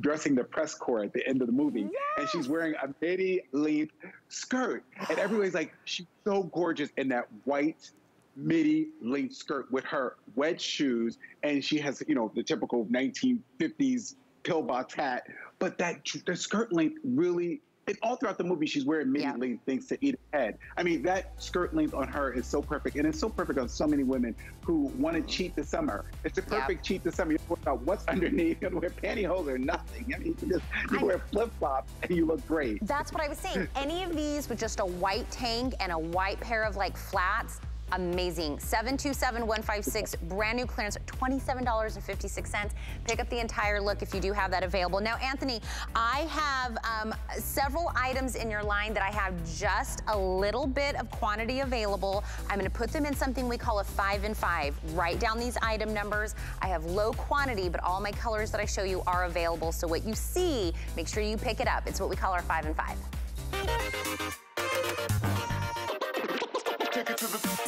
dressing the press corps at the end of the movie. Yes. And she's wearing a midi length skirt. And everybody's like, she's so gorgeous in that white midi length skirt with her wedge shoes. And she has, you know, the typical nineteen fifties pillbox hat. But that the skirt length really... And all throughout the movie, she's wearing midi yeah. length things to eat ahead. I mean, that skirt length on her is so perfect, and it's so perfect on so many women who want to cheat the summer. It's a perfect yeah. cheat the summer. You don't worry about what's underneath. You don't wear pantyhose or nothing. I mean, you just you I, wear flip flops and you look great. That's what I was saying. Any of these with just a white tank and a white pair of like flats. Amazing. seven two seven one five six, brand new clearance, twenty-seven fifty-six. Pick up the entire look if you do have that available. Now, Antthony, I have um, several items in your line that I have just a little bit of quantity available. I'm going to put them in something we call a five and five. Write down these item numbers. I have low quantity, but all my colors that I show you are available. So what you see, make sure you pick it up. It's what we call our five and five. Take it to the...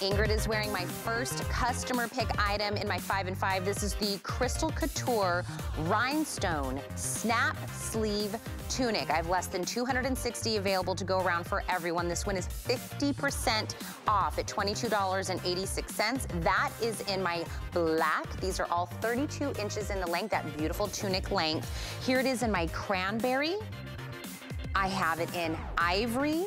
Ingrid is wearing my first customer pick item in my five and five. This is the Crystal Couture Rhinestone Snap Sleeve Tunic. I have less than two hundred sixty available to go around for everyone. This one is fifty percent off at twenty-two eighty-six. That is in my black. These are all thirty-two inches in the length, that beautiful tunic length. Here it is in my cranberry. I have it in ivory,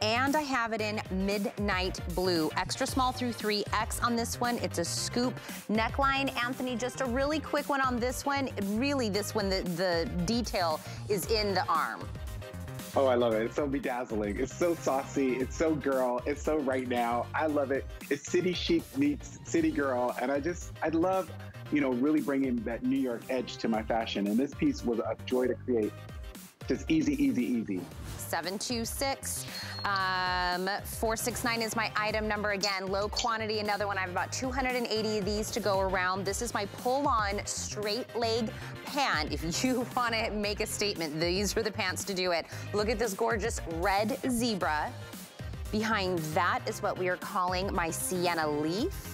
and I have it in midnight blue. Extra small through three X on this one. It's a scoop neckline. Antthony, just a really quick one on this one. Really, this one, the, the detail is in the arm. Oh, I love it. It's so bedazzling. It's so saucy. It's so girl. It's so right now. I love it. It's city chic meets city girl. And I just, I love, you know, really bringing that New York edge to my fashion. And this piece was a joy to create. Just easy, easy, easy. seven two six. Um, four six nine is my item number again. Low quantity, another one. I have about two hundred eighty of these to go around. This is my pull-on straight leg pant. If you want to make a statement, these are the pants to do it. Look at this gorgeous red zebra. Behind that is what we are calling my sienna leaf.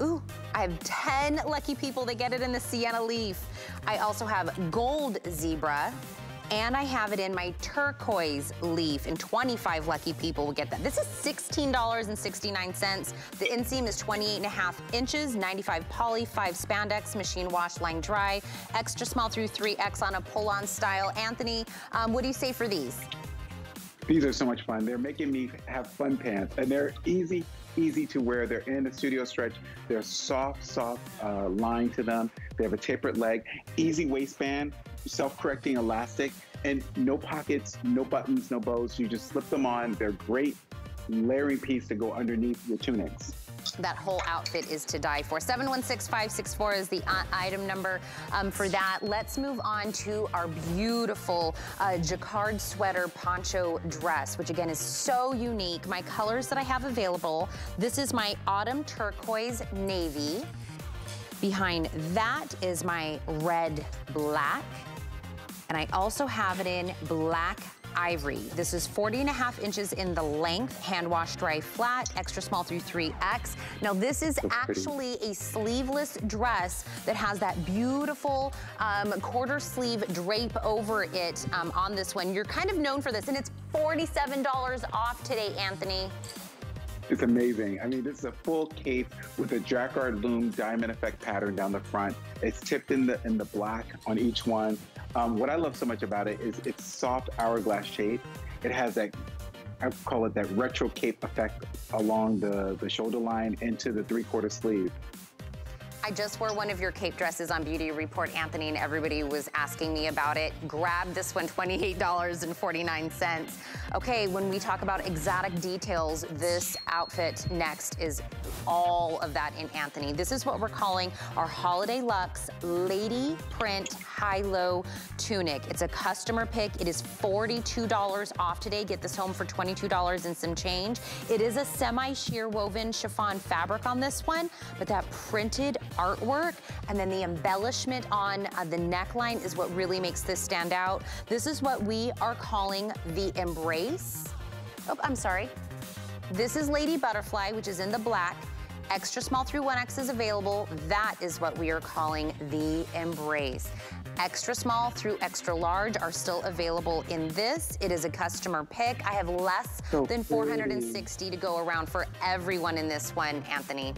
Ooh, I have ten lucky people that get it in the sienna leaf. I also have gold zebra, and I have it in my turquoise leaf, and twenty-five lucky people will get that. This is sixteen sixty-nine. The inseam is twenty-eight and a half inches, ninety-five poly, five spandex, machine wash, lying dry, extra small through three X on a pull-on style. Antthony, um, what do you say for these? These are so much fun. They're making me have fun pants, and they're easy, easy to wear. They're in a studio stretch. They're soft, soft uh, line to them. They have a tapered leg, easy waistband, self-correcting elastic, and no pockets, no buttons, no bows. You just slip them on. They're great layering piece to go underneath your tunics. That whole outfit is to die for. seven one six five six four is the item number um, for that. Let's move on to our beautiful uh, jacquard sweater poncho dress, which again is so unique. My colors that I have available, this is my autumn turquoise navy. Behind that is my red black. And I also have it in black ivory. This is forty and a half inches in the length, hand wash, dry, flat, extra small through three X. Now this is so actually a sleeveless dress that has that beautiful um, quarter sleeve drape over it um, on this one. You're kind of known for this, and it's forty-seven dollars off today, Antthony. It's amazing. I mean, this is a full cape with a jacquard loom diamond effect pattern down the front. It's tipped in the in the black on each one. Um, what I love so much about it is its soft hourglass shape. It has that I call it that retro cape effect along the, the shoulder line into the three-quarter sleeve. I just wore one of your cape dresses on Beauty Report, Antthony, and everybody was asking me about it. Grab this one, twenty-eight forty-nine. Okay, when we talk about exotic details, this outfit next is all of that in Antthony. This is what we're calling our Holiday Luxe Lady Print High-Low Tunic. It's a customer pick. It is forty-two dollars off today. Get this home for twenty-two dollars and some change. It is a semi-sheer woven chiffon fabric on this one, but that printed artwork and then the embellishment on uh, the neckline is what really makes this stand out. This is what we are calling the Embrace. Oh, I'm sorry. This is Lady Butterfly, which is in the black. Extra small through one X is available. That is what we are calling the Embrace. Extra small through extra large are still available in this. It is a customer pick. I have less so than four hundred sixty pretty. To go around for everyone in this one, Antthony.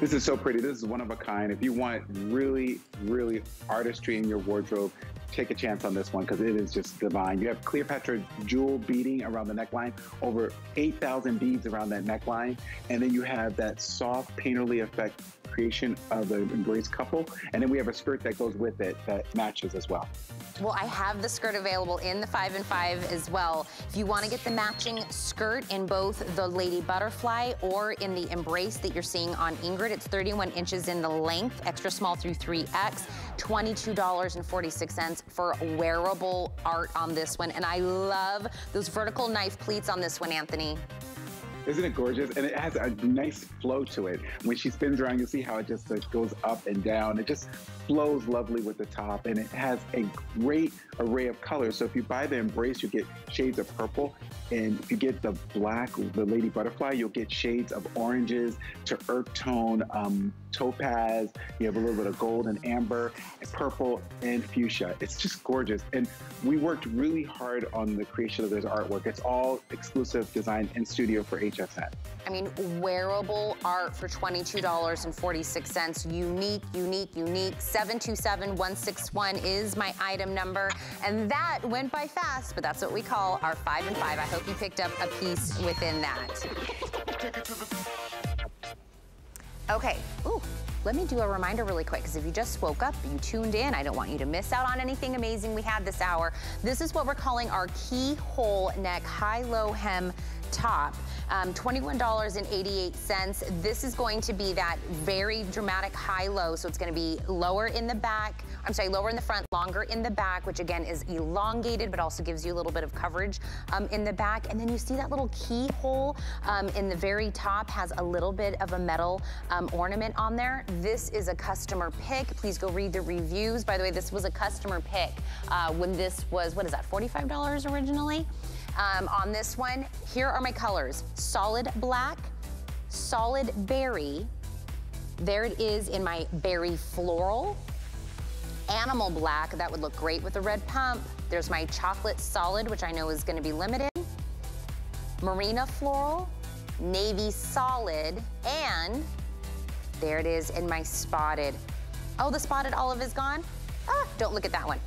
This is so pretty. This is one of a kind. If you want really, really artistry in your wardrobe, take a chance on this one because it is just divine. You have Cleopatra jewel beading around the neckline, over eight thousand beads around that neckline. And then you have that soft painterly effect creation of the Embrace couple. And then we have a skirt that goes with it that matches as well. Well, I have the skirt available in the five and five as well. If you want to get the matching skirt in both the Lady Butterfly or in the Embrace that you're seeing on Ingrid, it's thirty-one inches in the length, extra small through three X, twenty-two forty-six for wearable art on this one. And I love those vertical knife pleats on this one, Antthony. Isn't it gorgeous? And it has a nice flow to it. When she spins around, you'll see how it just like, goes up and down. It just flows lovely with the top, and it has a great array of colors. So if you buy the Embrace, you get shades of purple, and if you get the black, the Lady Butterfly, you'll get shades of oranges to earth tone, um, topaz. You have a little bit of gold and amber, and purple, and fuchsia. It's just gorgeous. And we worked really hard on the creation of this artwork. It's all exclusive design in studio for H S N. I mean, wearable art for twenty-two forty-six. Unique, unique, unique. seven two seven one six one is my item number. And that went by fast, but that's what we call our five and five. I hope you picked up a piece within that. Okay. Ooh. Let me do a reminder really quick, because if you just woke up, you tuned in, I don't want you to miss out on anything amazing we had this hour. This is what we're calling our keyhole neck high-low hem top, um, twenty-one eighty-eight. This is going to be that very dramatic high-low, so it's gonna be lower in the back, I'm sorry, lower in the front, longer in the back, which again is elongated, but also gives you a little bit of coverage um, in the back. And then you see that little keyhole um, in the very top has a little bit of a metal um, ornament on there. This is a customer pick. Please go read the reviews. By the way, this was a customer pick uh, when this was, what is that, forty-five dollars originally? Um, on this one, here are my colors. Solid black, solid berry. There it is in my berry floral. Animal black, that would look great with a red pump. There's my chocolate solid, which I know is gonna be limited. Marina floral, navy solid, and there it is in my spotted. Oh, the spotted olive is gone? Ah, don't look at that one.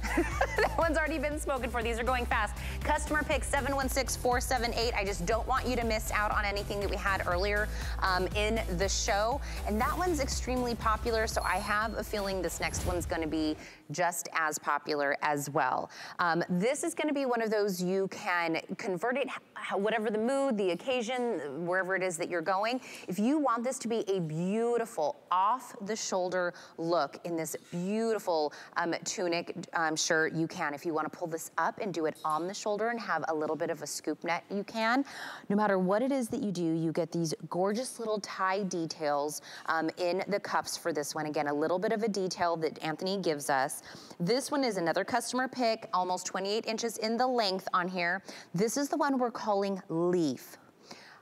That one's already been spoken for. These are going fast. Customer pick seven one six four seven eight. I just don't want you to miss out on anything that we had earlier um, in the show. And that one's extremely popular, so I have a feeling this next one's going to be just as popular as well. Um, this is going to be one of those you can convert it, whatever the mood, the occasion, wherever it is that you're going. If you want this to be a beautiful off-the-shoulder look in this beautiful um, tunic um, shirt, you can. If you want to pull this up and do it on the shoulder and have a little bit of a scoop net, you can. No matter what it is that you do, you get these gorgeous little tie details um, in the cuffs for this one. Again, a little bit of a detail that Antthony gives us. This one is another customer pick, almost twenty-eight inches in the length on here. This is the one we're calling Leaf.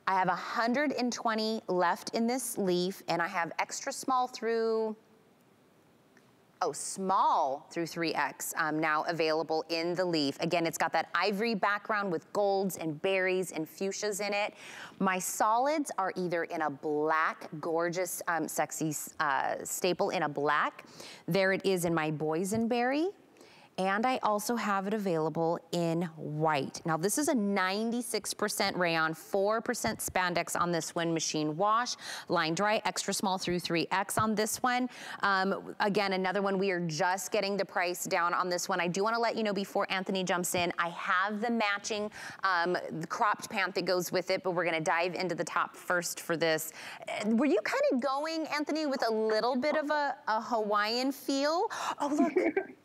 I have one hundred twenty left in this Leaf, and I have extra small through, oh, small through three X um, now available in the Leaf. Again, it's got that ivory background with golds and berries and fuchsias in it. My solids are either in a black, gorgeous, um, sexy uh, staple in a black. There it is in my boysenberry. And I also have it available in white. Now this is a ninety-six percent rayon, four percent spandex on this one, machine wash, line dry, extra small through three X on this one. Um, again, another one, we are just getting the price down on this one. I do wanna let you know before Anthony jumps in, I have the matching um, the cropped pant that goes with it, but we're gonna dive into the top first for this. Were you kind of going, Anthony, with a little bit of a, a Hawaiian feel? Oh, look.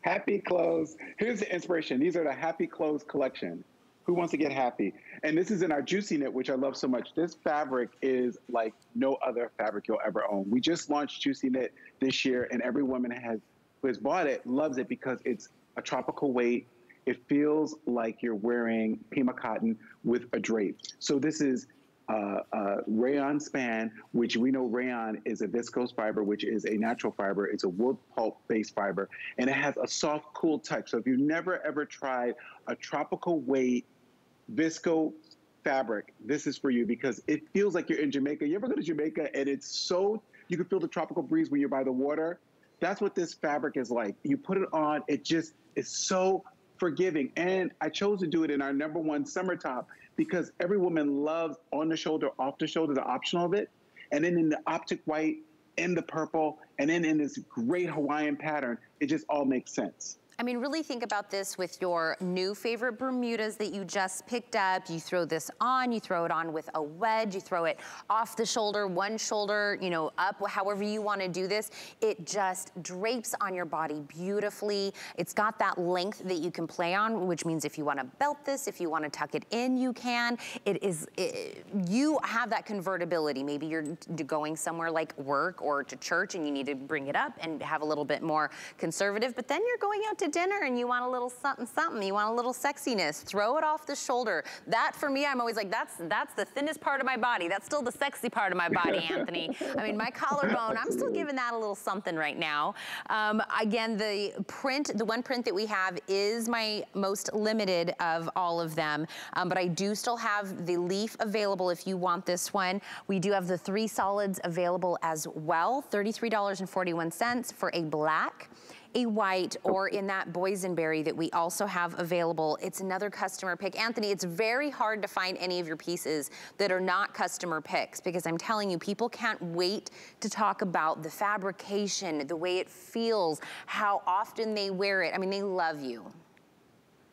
Happy clothes. Here's the inspiration. These are the Happy Clothes collection. Who wants to get happy? And this is in our Juicy Knit, which I love so much. This fabric is like no other fabric you'll ever own. We just launched Juicy Knit this year, and every woman has, who has bought it loves it because it's a tropical weight. It feels like you're wearing Pima cotton with a drape. So this is Uh, uh, rayon span, which we know rayon is a viscose fiber, which is a natural fiber. It's a wood pulp-based fiber, and it has a soft, cool touch. So if you've never, ever tried a tropical weight visco fabric, this is for you because it feels like you're in Jamaica. You ever go to Jamaica, and it's so, you can feel the tropical breeze when you're by the water? That's what this fabric is like. You put it on, it just is so forgiving. And I chose to do it in our number one summer top because every woman loves on the shoulder, off the shoulder, the optional of it. And then in the optic white, in the purple, and then in this great Hawaiian pattern, it just all makes sense. I mean, really think about this with your new favorite Bermudas that you just picked up. You throw this on, you throw it on with a wedge, you throw it off the shoulder, one shoulder, you know, up, however you wanna do this. It just drapes on your body beautifully. It's got that length that you can play on, which means if you wanna belt this, if you wanna tuck it in, you can. It is, it, you have that convertibility. Maybe you're going somewhere like work or to church and you need to bring it up and have a little bit more conservative, but then you're going out to dinner and you want a little something something, you want a little sexiness, throw it off the shoulder. That for me, I'm always like, that's that's the thinnest part of my body. That's still the sexy part of my body, Anthony. I mean, my collarbone, I'm still giving that a little something right now. Um, again, the print, the one print that we have is my most limited of all of them, um, but I do still have the leaf available if you want this one. We do have the three solids available as well, thirty-three forty-one for a black, a white, or in that boysenberry that we also have available. It's another customer pick. Anthony, it's very hard to find any of your pieces that are not customer picks because I'm telling you, people can't wait to talk about the fabrication, the way it feels, how often they wear it. I mean, they love you.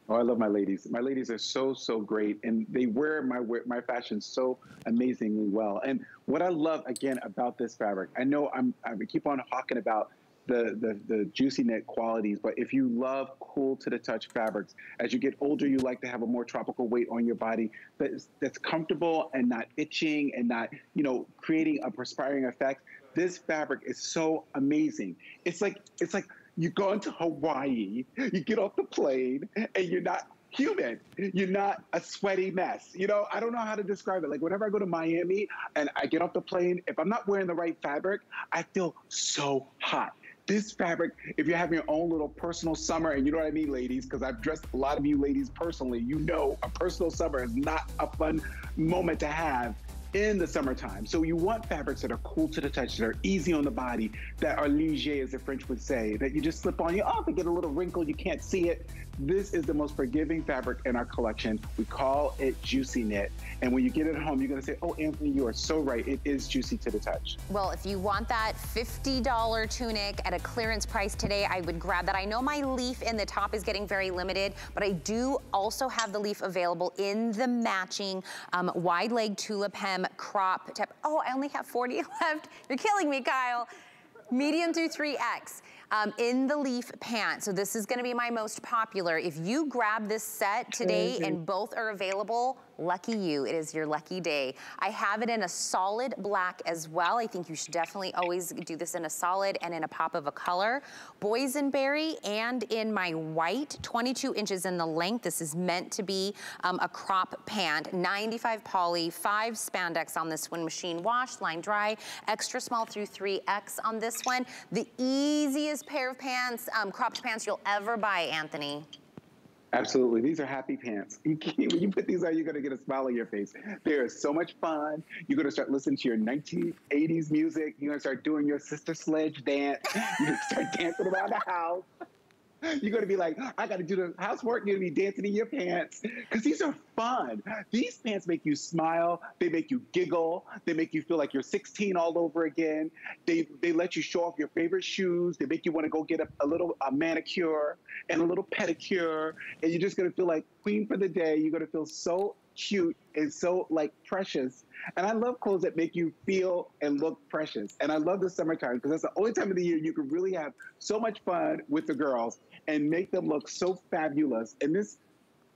Oh, I love my ladies. My ladies are so, so great, and they wear my my fashion so amazingly well. And what I love, again, about this fabric, I know I'm, I keep on hawking about The, the, the Juicy Knit qualities, but if you love cool to the touch fabrics, as you get older, you like to have a more tropical weight on your body that's, that's comfortable and not itching and not, you know, creating a perspiring effect. This fabric is so amazing. It's like, it's like you go into Hawaii, you get off the plane and you're not human. You're not a sweaty mess. You know, I don't know how to describe it. Like whenever I go to Miami and I get off the plane, if I'm not wearing the right fabric, I feel so hot. This fabric, if you're having your own little personal summer, and you know what I mean, ladies, because I've dressed a lot of you ladies personally, you know a personal summer is not a fun moment to have in the summertime. So you want fabrics that are cool to the touch, that are easy on the body, that are léger, as the French would say, that you just slip on, you often get a little wrinkle, you can't see it. This is the most forgiving fabric in our collection. We call it Juicy Knit. And when you get it home, you're gonna say, oh, Anthony, you are so right. It is juicy to the touch. Well, if you want that fifty dollar tunic at a clearance price today, I would grab that. I know my leaf in the top is getting very limited, but I do also have the leaf available in the matching um, wide leg tulip hem crop tip. Oh, I only have forty left. You're killing me, Kyle. Medium through three X. Um, in the leaf pant. So this is gonna be my most popular. If you grab this set today and both are available, lucky you, it is your lucky day. I have it in a solid black as well. I think you should definitely always do this in a solid and in a pop of a color. Boysenberry and in my white, twenty-two inches in the length. This is meant to be um, a crop pant, ninety-five poly, five spandex on this one, machine wash, line dry, extra small through three X on this one. The easiest pair of pants, um, cropped pants you'll ever buy, Anthony. Absolutely. These are happy pants. You can't, when you put these on, you're going to get a smile on your face. They are so much fun. You're going to start listening to your nineteen eighties music. You're going to start doing your Sister Sledge dance. You're going to start dancing around the house. You're going to be like, I got to do the housework. You're going to be dancing in your pants because these are fun. These pants make you smile. They make you giggle. They make you feel like you're sixteen all over again. They they let you show off your favorite shoes. They make you want to go get a, a little a manicure and a little pedicure. And you're just going to feel like queen for the day. You're going to feel so cute and so like precious. And I love clothes that make you feel and look precious. And I love the summertime because that's the only time of the year you can really have so much fun with the girls and make them look so fabulous. And this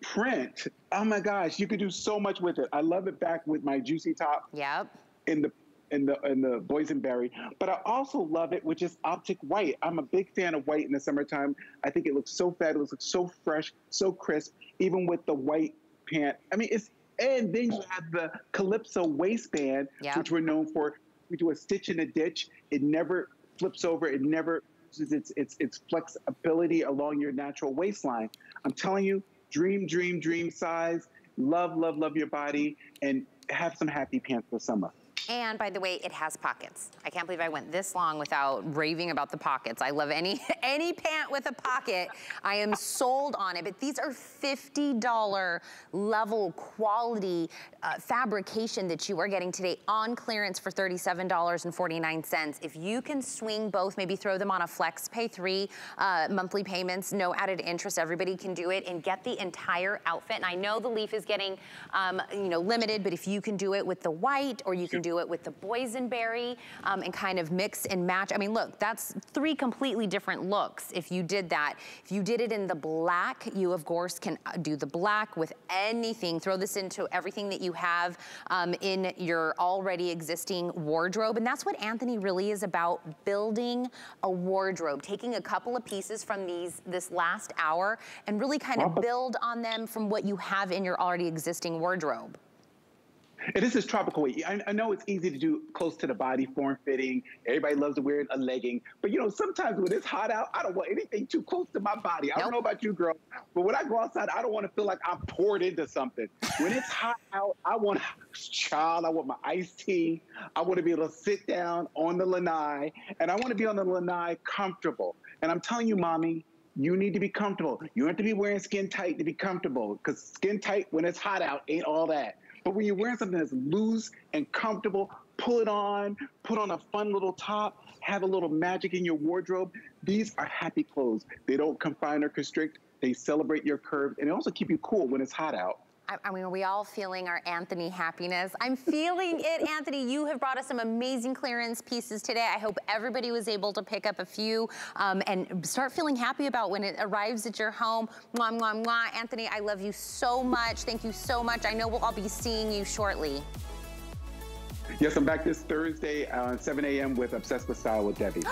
print, oh my gosh, you could do so much with it. I love it back with my juicy top. Yep. In the in the in the boysenberry. But I also love it, which is optic white. I'm a big fan of white in the summertime. I think it looks so fabulous, looks so fresh, so crisp, even with the white pant. I mean, it's, and then you have the Calypso waistband, yep, which we're known for. We do a stitch in a ditch. It never flips over. It never loses its, its, its flexibility along your natural waistline. I'm telling you, dream, dream, dream size. Love, love, love your body. And have some happy pants for summer. And by the way, it has pockets. I can't believe I went this long without raving about the pockets. I love any any pant with a pocket. I am sold on it, but these are fifty dollar level quality uh, fabrication that you are getting today on clearance for thirty-seven forty-nine. If you can swing both, maybe throw them on a flex pay, three uh, monthly payments, no added interest, everybody can do it and get the entire outfit. And I know the Leaf is getting um, you know, limited, but if you can do it with the white or you can do do it with the boysenberry um, and kind of mix and match. I mean, look, that's three completely different looks if you did that. If you did it in the black, you of course can do the black with anything. Throw this into everything that you have um, in your already existing wardrobe. And that's what Antthony really is about, building a wardrobe, taking a couple of pieces from these this last hour and really kind of build on them from what you have in your already existing wardrobe. And this is tropical weight. I, I know it's easy to do close to the body, form-fitting. Everybody loves to wear a legging. But, you know, sometimes when it's hot out, I don't want anything too close to my body. I nope. don't know about you, girl. But when I go outside, I don't want to feel like I'm poured into something. When it's hot out, I want a child. I want my iced tea. I want to be able to sit down on the lanai. And I want to be on the lanai comfortable. And I'm telling you, Mommy, you need to be comfortable. You have to be wearing skin tight to be comfortable. Because skin tight when it's hot out ain't all that. But when you're wearing something that's loose and comfortable, pull it on, put on a fun little top, have a little magic in your wardrobe. These are happy clothes. They don't confine or constrict. They celebrate your curves, and they also keep you cool when it's hot out. I mean, are we all feeling our Antthony happiness? I'm feeling it, Antthony. You have brought us some amazing clearance pieces today. I hope everybody was able to pick up a few um, and start feeling happy about when it arrives at your home. Mwah, mwah, mwah. Antthony, I love you so much. Thank you so much. I know we'll all be seeing you shortly. Yes, I'm back this Thursday uh, seven A M with Obsessed with Style with Debbie.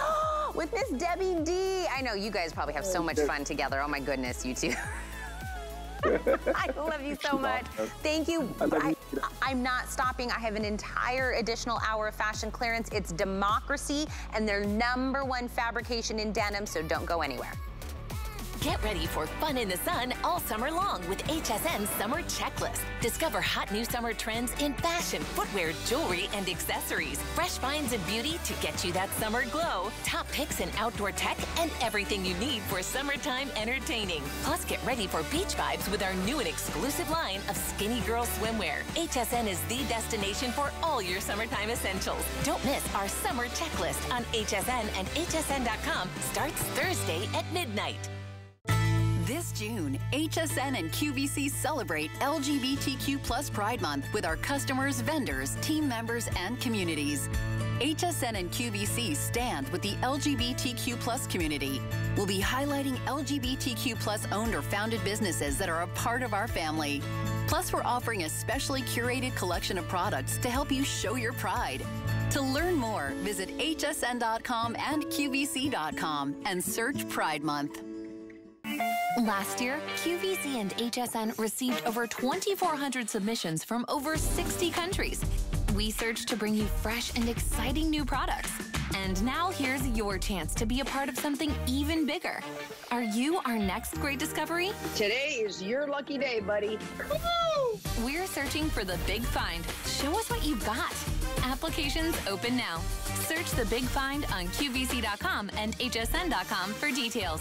With Miss Debbie D. I know you guys probably have so much fun together. Oh my goodness, you two. I love you so much. Thank you. I, I'm not stopping. I have an entire additional hour of fashion clearance. It's Democracy and their number one fabrication in denim, so don't go anywhere. Get ready for fun in the sun all summer long with H S N's Summer Checklist. Discover hot new summer trends in fashion, footwear, jewelry, and accessories. Fresh finds and beauty to get you that summer glow. Top picks in outdoor tech and everything you need for summertime entertaining. Plus, get ready for beach vibes with our new and exclusive line of Skinny Girl swimwear. H S N is the destination for all your summertime essentials. Don't miss our Summer Checklist on H S N and H S N dot com. Starts Thursday at midnight. This June, H S N and Q V C celebrate L G B T Q plus Pride Month with our customers, vendors, team members, and communities. H S N and Q V C stand with the L G B T Q plus community. We'll be highlighting L G B T Q plus owned or founded businesses that are a part of our family. Plus, we're offering a specially curated collection of products to help you show your pride. To learn more, visit H S N dot com and Q V C dot com and search Pride Month. Last year, Q V C and H S N received over twenty-four hundred submissions from over sixty countries. We searched to bring you fresh and exciting new products. And now here's your chance to be a part of something even bigger. Are you our next great discovery? Today is your lucky day, buddy. Come on! We're searching for the big find. Show us what you've got. Applications open now. Search the big find on Q V C dot com and H S N dot com for details.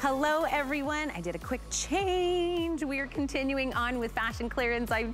Hello everyone, I did a quick change. We are continuing on with fashion clearance. I've